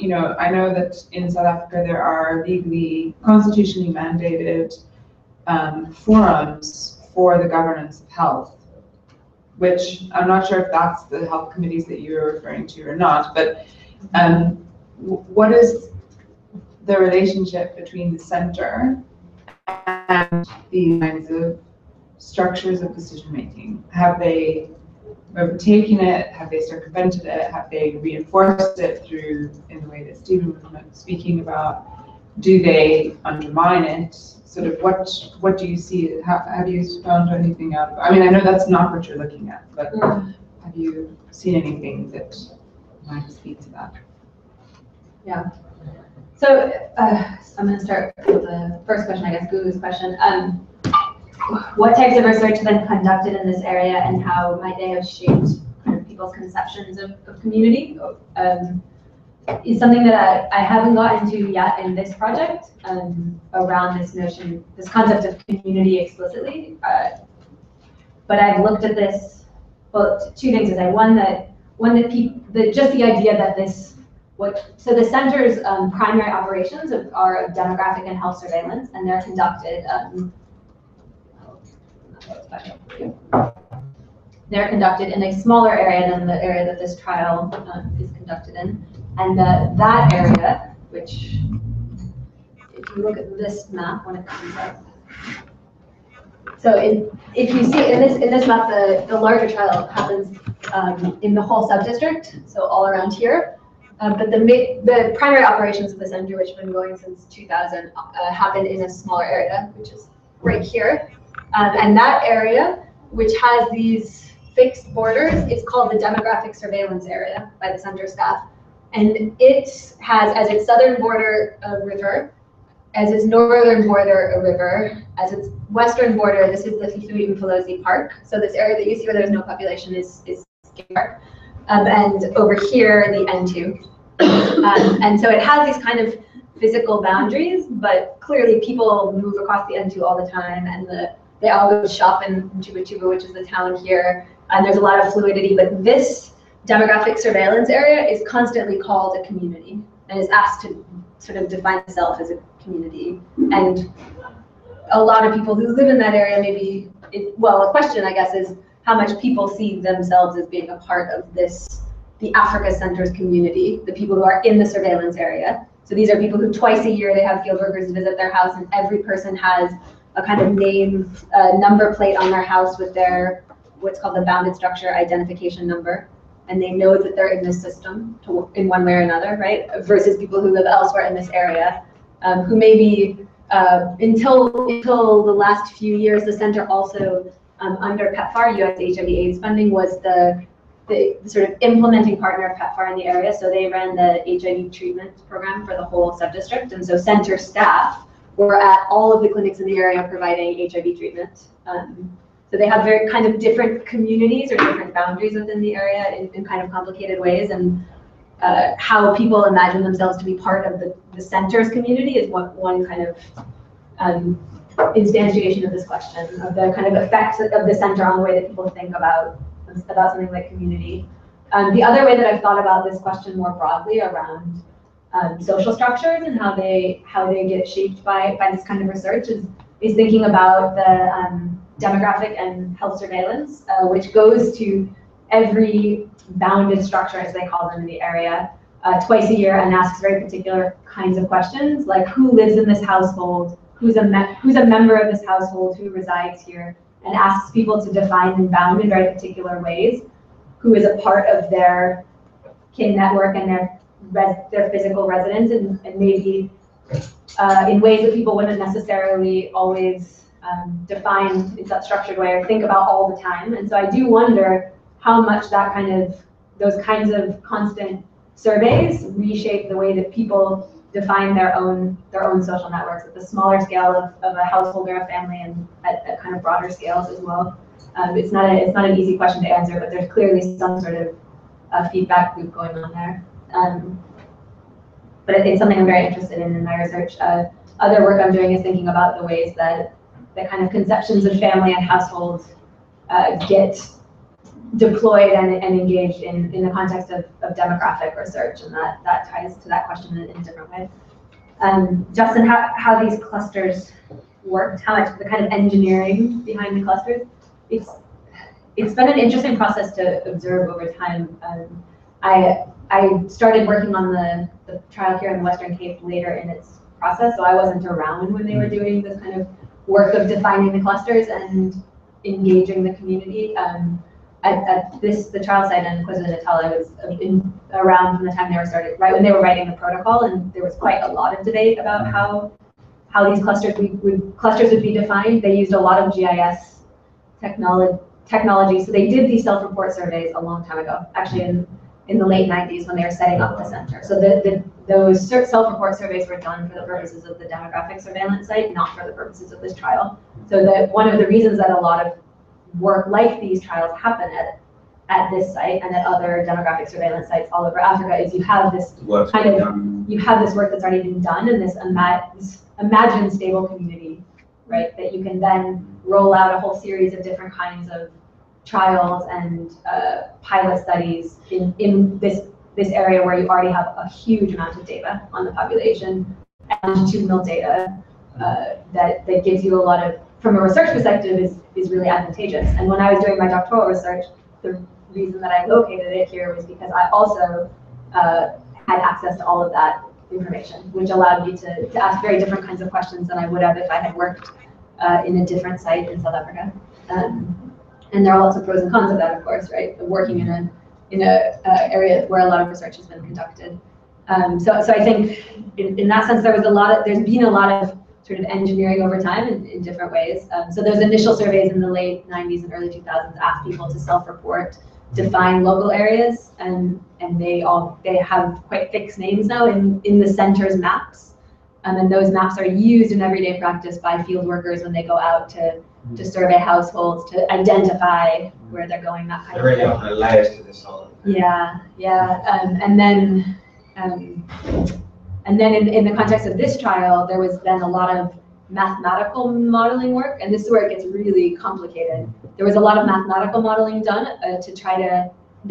you know, I know that in South Africa there are legally, constitutionally mandated um, forums for the governance of health, which I'm not sure if that's the health committees that you're referring to or not, but um, what is the relationship between the center and these kinds of structures of decision making? Have they overtaken it? Have they circumvented it? Have they reinforced it through in the way that Stephen was speaking about? Do they undermine it? Sort of what what do you see? How, have you found anything out? I mean, I know that's not what you're looking at, but yeah. Have you seen anything that might speak to that? Yeah. So uh, I'm going to start with the first question, I guess, Gugu's question. Um, what types of research has been conducted in this area, and how might they have shaped kind of people's conceptions of, of community? Um, is something that I, I haven't gotten to yet in this project um, around this notion, this concept of community explicitly. Uh, but I've looked at this, well, two things. Is I one that one that people, the, just the idea that this, what so the center's um, primary operations of, are of demographic and health surveillance, and they're conducted. Um, They're conducted in a smaller area than the area that this trial um, is conducted in. And the, that area, which, if you look at this map when it comes up, so in, if you see in this in this map, the, the larger trial happens um, in the whole subdistrict, so all around here. Uh, but the the primary operations of the center, which have been going since two thousand, uh, happen in a smaller area, which is right here. Um, and that area, which has these fixed borders, is called the Demographic Surveillance Area by the center staff. And it has as its southern border a river, as its northern border a river, as its western border, this is the Fifui Mfolozi Park. So this area that you see where there's no population is is park. Um, and over here, the N two. Um, and so it has these kind of physical boundaries, but clearly people move across the N two all the time, and the They all go shop in Juba Juba, which is the town here, and there's a lot of fluidity. But this demographic surveillance area is constantly called a community and is asked to sort of define itself as a community. And a lot of people who live in that area, maybe, it, well, a question, I guess, is how much people see themselves as being a part of this, the Africa Center's community, the people who are in the surveillance area. So these are people who twice a year they have field workers visit their house, and every person has a kind of name, uh, number plate on their house with their what's called the bounded structure identification number, and they know that they're in this system to, in one way or another, right? Versus people who live elsewhere in this area, um, who maybe uh, until until the last few years, the center also um, under PEPFAR, U S H I V AIDS funding, was the the sort of implementing partner of PEPFAR in the area. So they ran the H I V treatment program for the whole subdistrict, and so center staff were at all of the clinics in the area providing H I V treatment. Um, so they have very kind of different communities or different boundaries within the area in, in kind of complicated ways. And uh, how people imagine themselves to be part of the, the center's community is one, one kind of um, instantiation of this question, of the kind of effects of the center on the way that people think about, about something like community. Um, the other way that I've thought about this question more broadly around Um, social structures and how they how they get shaped by by this kind of research is is thinking about the um, demographic and health surveillance, uh, which goes to every bounded structure, as they call them in the area, uh, twice a year, and asks very particular kinds of questions like who lives in this household, who's a me who's a member of this household, who resides here, and asks people to define and bound in very particular ways who is a part of their kin network and their Res, their physical residence, and, and maybe uh, in ways that people wouldn't necessarily always um, define in that structured way or think about all the time. And so I do wonder how much that kind of, those kinds of constant surveys reshape the way that people define their own their own social networks at the smaller scale of, of a household or a family, and at, at kind of broader scales as well. Um, it's not a, it's not an easy question to answer, but there's clearly some sort of uh, feedback loop going on there. Um, but I think something I'm very interested in in my research. Uh, other work I'm doing is thinking about the ways that the kind of conceptions of family and household uh, get deployed and, and engaged in, in the context of, of demographic research, and that, that ties to that question in, in different ways. Um, Justin, how, how these clusters worked, how much the kind of engineering behind the clusters, it's, it's been an interesting process to observe over time. Um, I I started working on the, the trial here in the Western Cape later in its process, so I wasn't around when they were doing this kind of work of defining the clusters and engaging the community. Um, at, at this the trial site in KwaZulu-Natal, I was in, around from the time they were started, right when they were writing the protocol, and there was quite a lot of debate about how how these clusters would, would clusters would be defined. They used a lot of G I S technology. Technology. So they did these self-report surveys a long time ago, actually in, in the late nineties when they were setting up the center. So the, the, those self-report surveys were done for the purposes of the demographic surveillance site, not for the purposes of this trial. So that one of the reasons that a lot of work like these trials happen at, at this site and at other demographic surveillance sites all over Africa is you have this kind of, you have this work that's already been done in this ima- imagined stable community, right, that you can then roll out a whole series of different kinds of trials and uh, pilot studies in, in this this area where you already have a huge amount of data on the population, longitudinal data uh, that, that gives you a lot of, from a research perspective, is, is really advantageous. And when I was doing my doctoral research, the reason that I located it here was because I also uh, had access to all of that information, which allowed me to, to ask very different kinds of questions than I would have if I had worked uh, in a different site in South Africa. Um, And there are lots of pros and cons of that, of course, right? Working in a in a uh, area where a lot of research has been conducted. Um, so, so I think in, in that sense, there was a lot of, there's been a lot of sort of engineering over time in, in different ways. Um, so those initial surveys in the late nineties and early two thousands asked people to self-report, define local areas, and and they all they have quite fixed names now in in the center's maps. Um, and those maps are used in everyday practice by field workers when they go out to, to survey households, to identify where they're going, that kind of thing. They're really on layers to this whole thing. Yeah, yeah. Um, and then um, and then in, in the context of this trial, there was then a lot of mathematical modeling work, and this is where it gets really complicated. There was a lot of mathematical modeling done uh, to try to,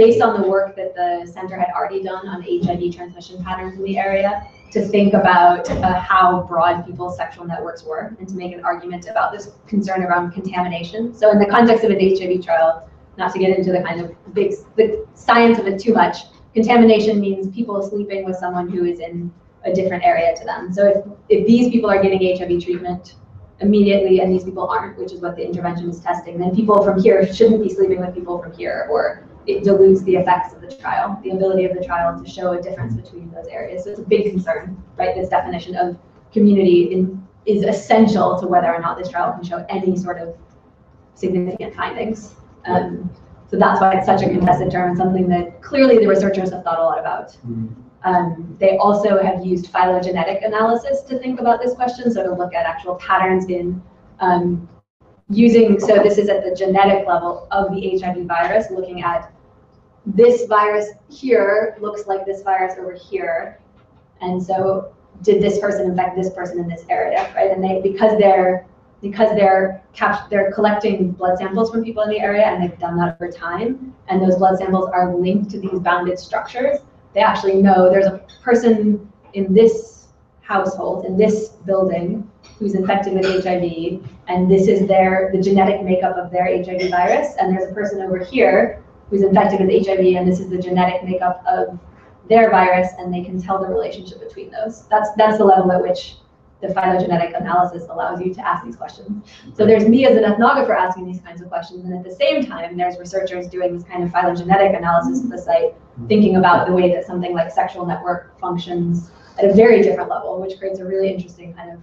based on the work that the center had already done on H I V transmission patterns in the area, to think about uh, how broad people's sexual networks were and to make an argument about this concern around contamination. So in the context of an H I V trial, not to get into the kind of big the science of it too much, contamination means people sleeping with someone who is in a different area to them. So if, if these people are getting H I V treatment immediately and these people aren't, which is what the intervention is testing, then people from here shouldn't be sleeping with people from here, or it dilutes the effects of the trial, the ability of the trial to show a difference between those areas. So it's a big concern, right? This definition of community in, is essential to whether or not this trial can show any sort of significant findings. Um, so that's why it's such a contested term and something that clearly the researchers have thought a lot about. Mm-hmm. um, they also have used phylogenetic analysis to think about this question, so to look at actual patterns in um, using, so this is at the genetic level of the H I V virus, looking at this virus here looks like this virus over here, and so did this person infect this person in this area, right? And they, because they're because they're capt they're collecting blood samples from people in the area, and they've done that over time, and those blood samples are linked to these bounded structures, they actually know there's a person in this household, in this building, who's infected with H I V, and this is their the genetic makeup of their H I V virus, and there's a person over here who's infected with H I V, and this is the genetic makeup of their virus, and they can tell the relationship between those. That's that's the level at which the phylogenetic analysis allows you to ask these questions. So there's me as an ethnographer asking these kinds of questions, and at the same time, there's researchers doing this kind of phylogenetic analysis of the site, thinking about the way that something like sexual network functions at a very different level, which creates a really interesting kind of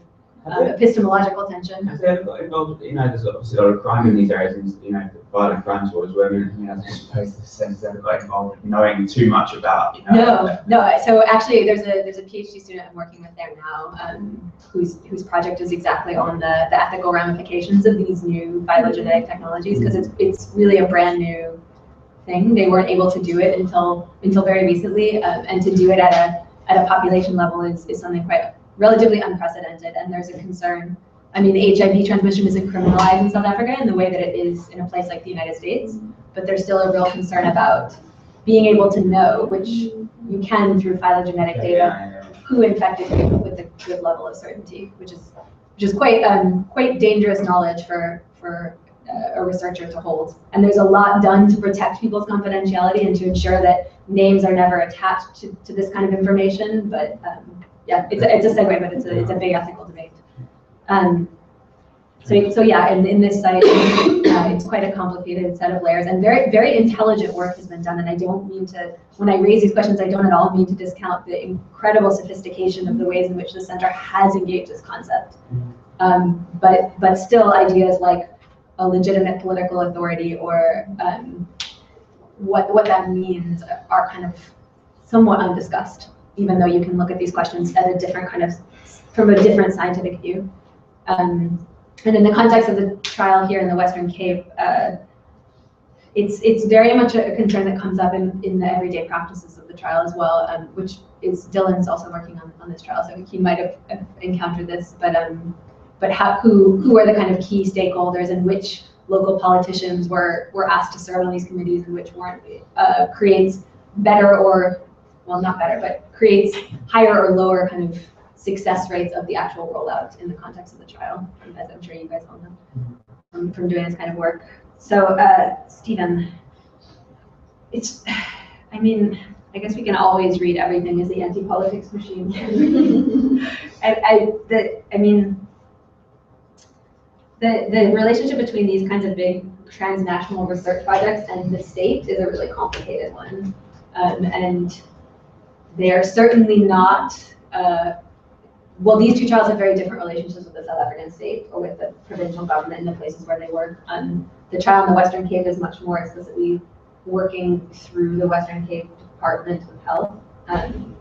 um, epistemological tension. Has there involved, you know, there's obviously a lot of crime in these areas, and, you know, violent crimes towards women, you know, as opposed to the sense that like involved in knowing too much about, you know. No, no. So actually, there's a there's a PhD student I'm working with there now, um, whose whose project is exactly on the the ethical ramifications of these new phylogenetic technologies, because it's it's really a brand new thing. They weren't able to do it until until very recently, um, and to do it at a at a population level is is something quite relatively unprecedented, and there's a concern. I mean, H I V transmission isn't criminalized in South Africa in the way that it is in a place like the United States, but there's still a real concern about being able to know, which you can through phylogenetic data, yeah, yeah, yeah. who infected who with a good level of certainty, which is which is quite um, quite dangerous knowledge for for a researcher to hold. And there's a lot done to protect people's confidentiality and to ensure that names are never attached to, to this kind of information. But um, yeah, it's a, it's a segue, but it's a, it's a big ethical debate. Um, so, so yeah, in, in this site, uh, it's quite a complicated set of layers, and very, very intelligent work has been done. And I don't mean to, when I raise these questions, I don't at all mean to discount the incredible sophistication of the ways in which the center has engaged this concept. Um, but, but still, ideas like a legitimate political authority, or um, what what that means, are kind of somewhat undiscussed, even though you can look at these questions at a different kind of, from a different scientific view. Um, and in the context of the trial here in the Western Cape, uh, it's it's very much a concern that comes up in, in the everyday practices of the trial as well, um, which is, Dylan's also working on, on this trial, so he might have, have encountered this, but um, but how, who who are the kind of key stakeholders, and which local politicians were were asked to serve on these committees, and which weren't, uh, creates better or, well, not better, but creates higher or lower kind of success rates of the actual rollout in the context of the trial, as I'm sure you guys all know from, from doing this kind of work. So, uh, Stephen, it's, I mean, I guess we can always read everything as the anti-politics machine. I, I, the, I mean, The, the relationship between these kinds of big transnational research projects and the state is a really complicated one. Um, and they are certainly not, uh, well, these two trials have very different relationships with the South African state or with the provincial government in the places where they work. Um, the trial in the Western Cape is much more explicitly working through the Western Cape Department of Health. Um,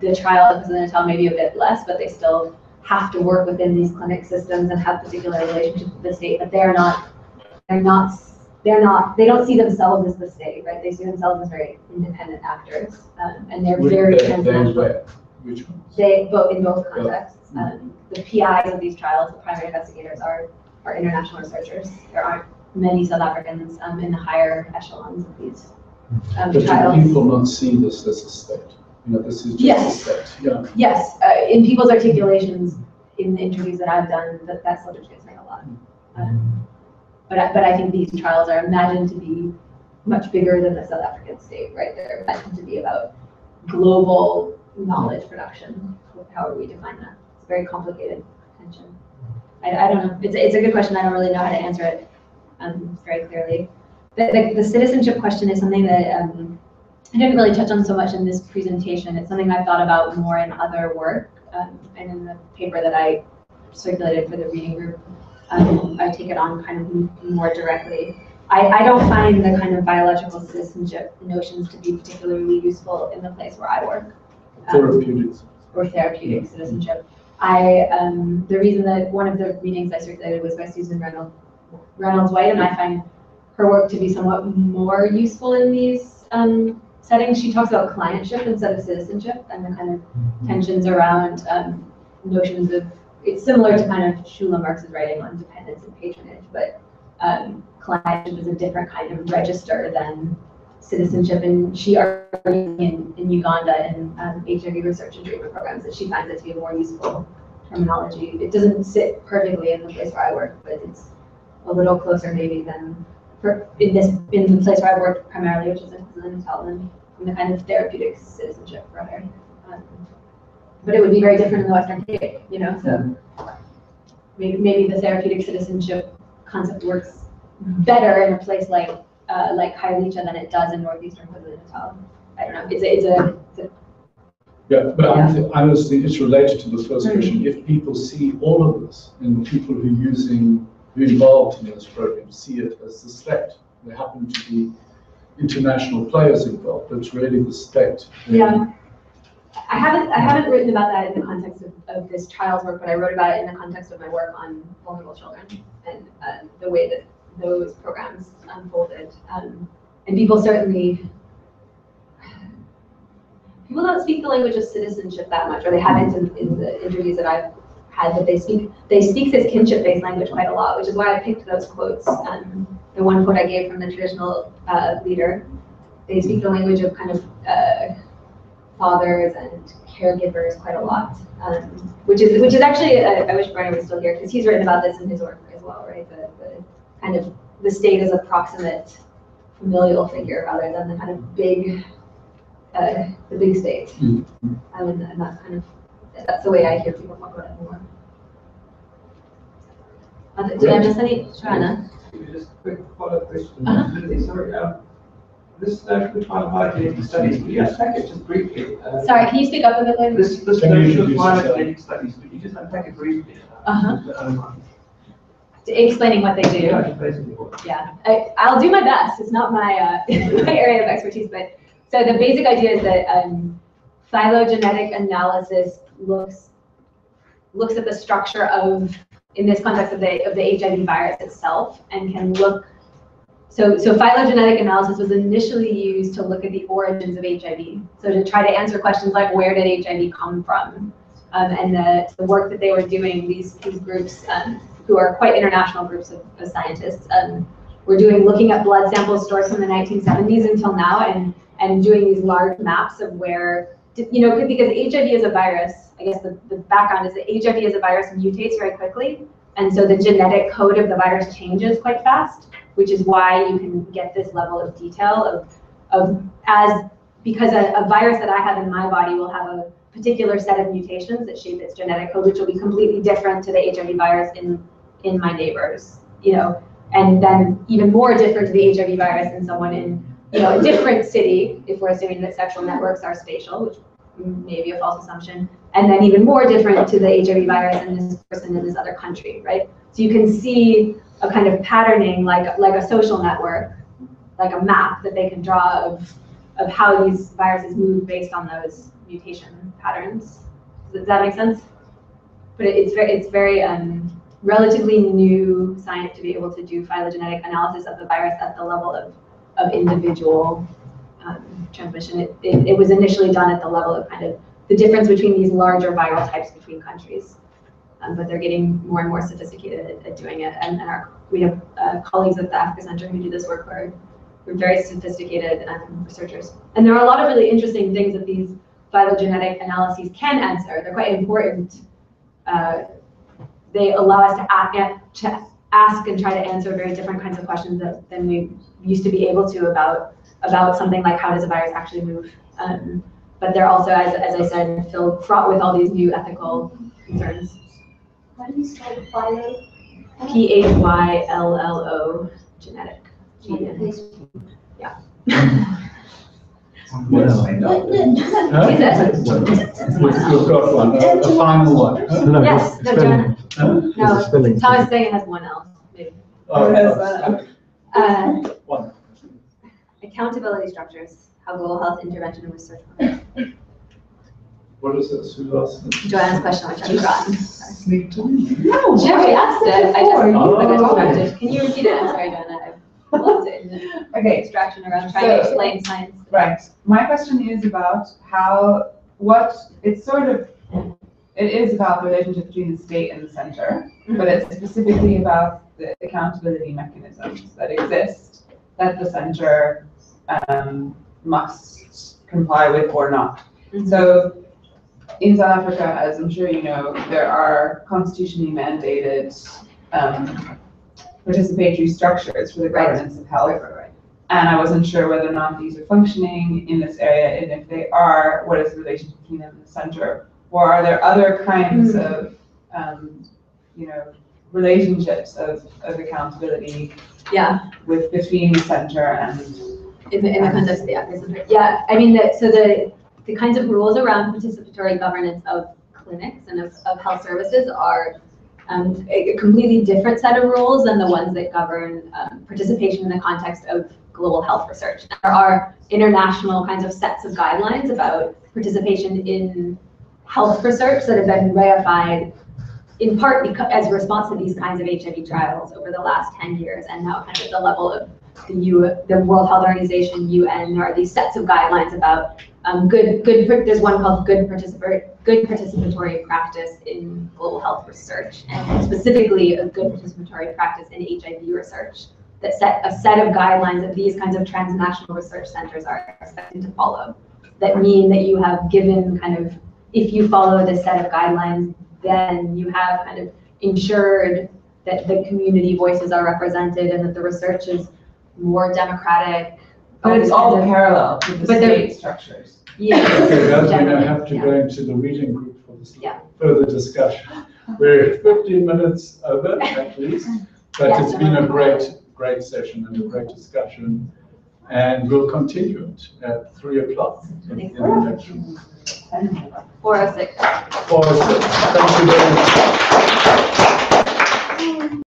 the trial in KwaZulu-Natal may be a bit less, but they still have to work within these clinic systems and have particular relationships with the state, but they're not, they're not, they're not, they don't see themselves as the state, right? They see themselves as very independent actors, um, and they're Which very they, transnational. Which ones? They, both in both contexts. Oh. Um, the P Is of these trials, the primary investigators, are are international researchers. There aren't many South Africans um, in the higher echelons of these um, but trials. But people not see this as a state. No, this is just yes. Yeah. Yes. Uh, in people's articulations, in the interviews that I've done, that that sort of gets me a lot. Um, but I, but I think these trials are imagined to be much bigger than the South African state, right? They're imagined to be about global knowledge production. How would we define that? It's a very complicated tension. I, I don't know. It's a, it's a good question. I don't really know how to answer it um, very clearly. The, the, the citizenship question is something that. Um, I didn't really touch on so much in this presentation. It's something I've thought about more in other work, um, and in the paper that I circulated for the reading group, um, I take it on kind of more directly. I, I don't find the kind of biological citizenship notions to be particularly useful in the place where I work. Um, therapeutics. Or therapeutic citizenship. I um, the reason that one of the readings I circulated was by Susan Reynolds, Reynolds White, and I find her work to be somewhat more useful in these um, setting. She talks about clientship instead of citizenship, and the kind of tensions around um, notions of, it's similar to kind of Sheila Marx's writing on dependence and patronage, but um, clientship is a different kind of register than citizenship. And she argued in, in Uganda in um, H I V research and treatment programs that she finds it to be a more useful terminology. It doesn't sit perfectly in the place where I work, but it's a little closer maybe than for, in this in the place where I work primarily, which is in KwaZulu-Natal, and the kind of therapeutic citizenship rather. Um, but it would be very different in the Western Cape, you know. So maybe, maybe the therapeutic citizenship concept works better in a place like uh, like Khayelitsha than it does in northeastern KwaZulu-Natal. I don't know. It's a, it's a, it's a yeah, but yeah. Honestly, it's related to the first question. Mm-hmm. If people see all of this, and people who are using involved in this program see it as the state. There happen to be international players involved, but it's really the state. Yeah, I haven't I haven't written about that in the context of, of this trial's work, but I wrote about it in the context of my work on vulnerable children and uh, the way that those programs unfolded. Um, and people certainly people don't speak the language of citizenship that much, or they haven't in, in the interviews that I've had, that they speak they speak this kinship-based language quite a lot, which is why I picked those quotes. Um, the one quote I gave from the traditional uh, leader, they speak the language of kind of uh, fathers and caregivers quite a lot, um, which is which is actually uh, I wish Brenner was still here because he's written about this in his work as well, right? The, the kind of the state as a proximate familial figure rather than the kind of big, uh, the big state. Mm-hmm. um, and, and that's kind of, that's the way I hear people talk about it more. Uh, did I miss any? Joanna? Just a quick follow-up question. Uh-huh. Sorry, um, this National Climate Hygienic Studies, could you unpack it just briefly? Uh, Sorry, can you speak up a bit later? This National Climate Hygienic Studies, could you just unpack it briefly? Uh-huh. Um, explaining what they do. Yeah, I, I'll do my best. It's not my, uh, my area of expertise, but so the basic idea is that um, phylogenetic analysis looks looks at the structure of, in this context, of the of the H I V virus itself, and can look. So so phylogenetic analysis was initially used to look at the origins of H I V. So to try to answer questions like where did H I V come from, um, and the, the work that they were doing, these these groups. Um, who are quite international groups of, of scientists. Um, we're doing looking at blood samples stored from the nineteen seventies until now, and and doing these large maps of where, you know, because H I V is a virus, I guess the, the background is that H I V as a virus mutates very quickly, and so the genetic code of the virus changes quite fast, which is why you can get this level of detail of, of as, because a, a virus that I have in my body will have a particular set of mutations that shape its genetic code, which will be completely different to the H I V virus in in my neighbors, you know, and then even more different to the H I V virus in someone in, you know, a different city, if we're assuming that sexual networks are spatial, which may be a false assumption, and then even more different to the H I V virus in this person in this other country, right? So you can see a kind of patterning, like like a social network, like a map that they can draw of, of how these viruses move based on those mutation patterns. Does that make sense? But it, it's very, it's very, um, relatively new science to be able to do phylogenetic analysis of the virus at the level of, of individual um, transmission. It, it, it was initially done at the level of kind of the difference between these larger viral types between countries. Um, but they're getting more and more sophisticated at, at doing it. And, and our, we have uh, colleagues at the Africa Center who do this work, where we're very sophisticated um, researchers. And there are a lot of really interesting things that these phylogenetic analyses can answer. They're quite important. Uh, They allow us to ask, to ask and try to answer very different kinds of questions that, than we used to be able to about about something like how does a virus actually move. Um, but they're also, as, as I said, filled, fraught with all these new ethical concerns. How do you spell phyllo? P H Y L L O, genetic. Yeah. Well, you've got one, a final one. No, yes, no, Joanna. No, no. Thomas Sagan has one else, maybe. Oh, yes. uh, one. Accountability structures, how global health intervention and research works. What is this? Who asked this? Joanna's question, which I forgot. No, Jerry asked it. I just, oh. I got distracted. Can you repeat it? I'm sorry, Joanna. Okay, extraction around trying so, to explain science. Right. My question is about how, what, it's sort of, it is about the relationship between the state and the center, mm-hmm. but it's specifically about the accountability mechanisms that exist that the center um, must comply with or not. Mm-hmm. So in South Africa, as I'm sure you know, there are constitutionally mandated um, participatory structures for the governance of health. And I wasn't sure whether or not these are functioning in this area, and if they are, what is the relationship between them and the center? Or are there other kinds mm. of, um, you know, relationships of, of accountability yeah. with between the center and in the, in the context of the center? Yeah, I mean, the, so the, the kinds of rules around participatory governance of clinics and of, of health services are Um, a completely different set of rules than the ones that govern um, participation in the context of global health research. There are international kinds of sets of guidelines about participation in health research that have been ratified in part because, as a response to these kinds of H I V trials over the last ten years, and now kind of at the level of the, U, the World Health Organization, U N, there are these sets of guidelines about um, good, good, there's one called good participatory, good participatory practice in global health research, and specifically a good participatory practice in H I V research that set a set of guidelines that these kinds of transnational research centers are expected to follow, that mean that you have given kind of, if you follow this set of guidelines, then you have kind of ensured that the community voices are represented and that the research is more democratic. But it's all parallel to the state structures. Yeah. Okay, that's why I have to yeah. go into the reading group for this yeah. further discussion. We're fifteen minutes over at least, but yes, it's so been a great, great session and a great discussion. And we'll continue it at three o'clock in, in the next room. four oh six. four oh six. Thank you very much.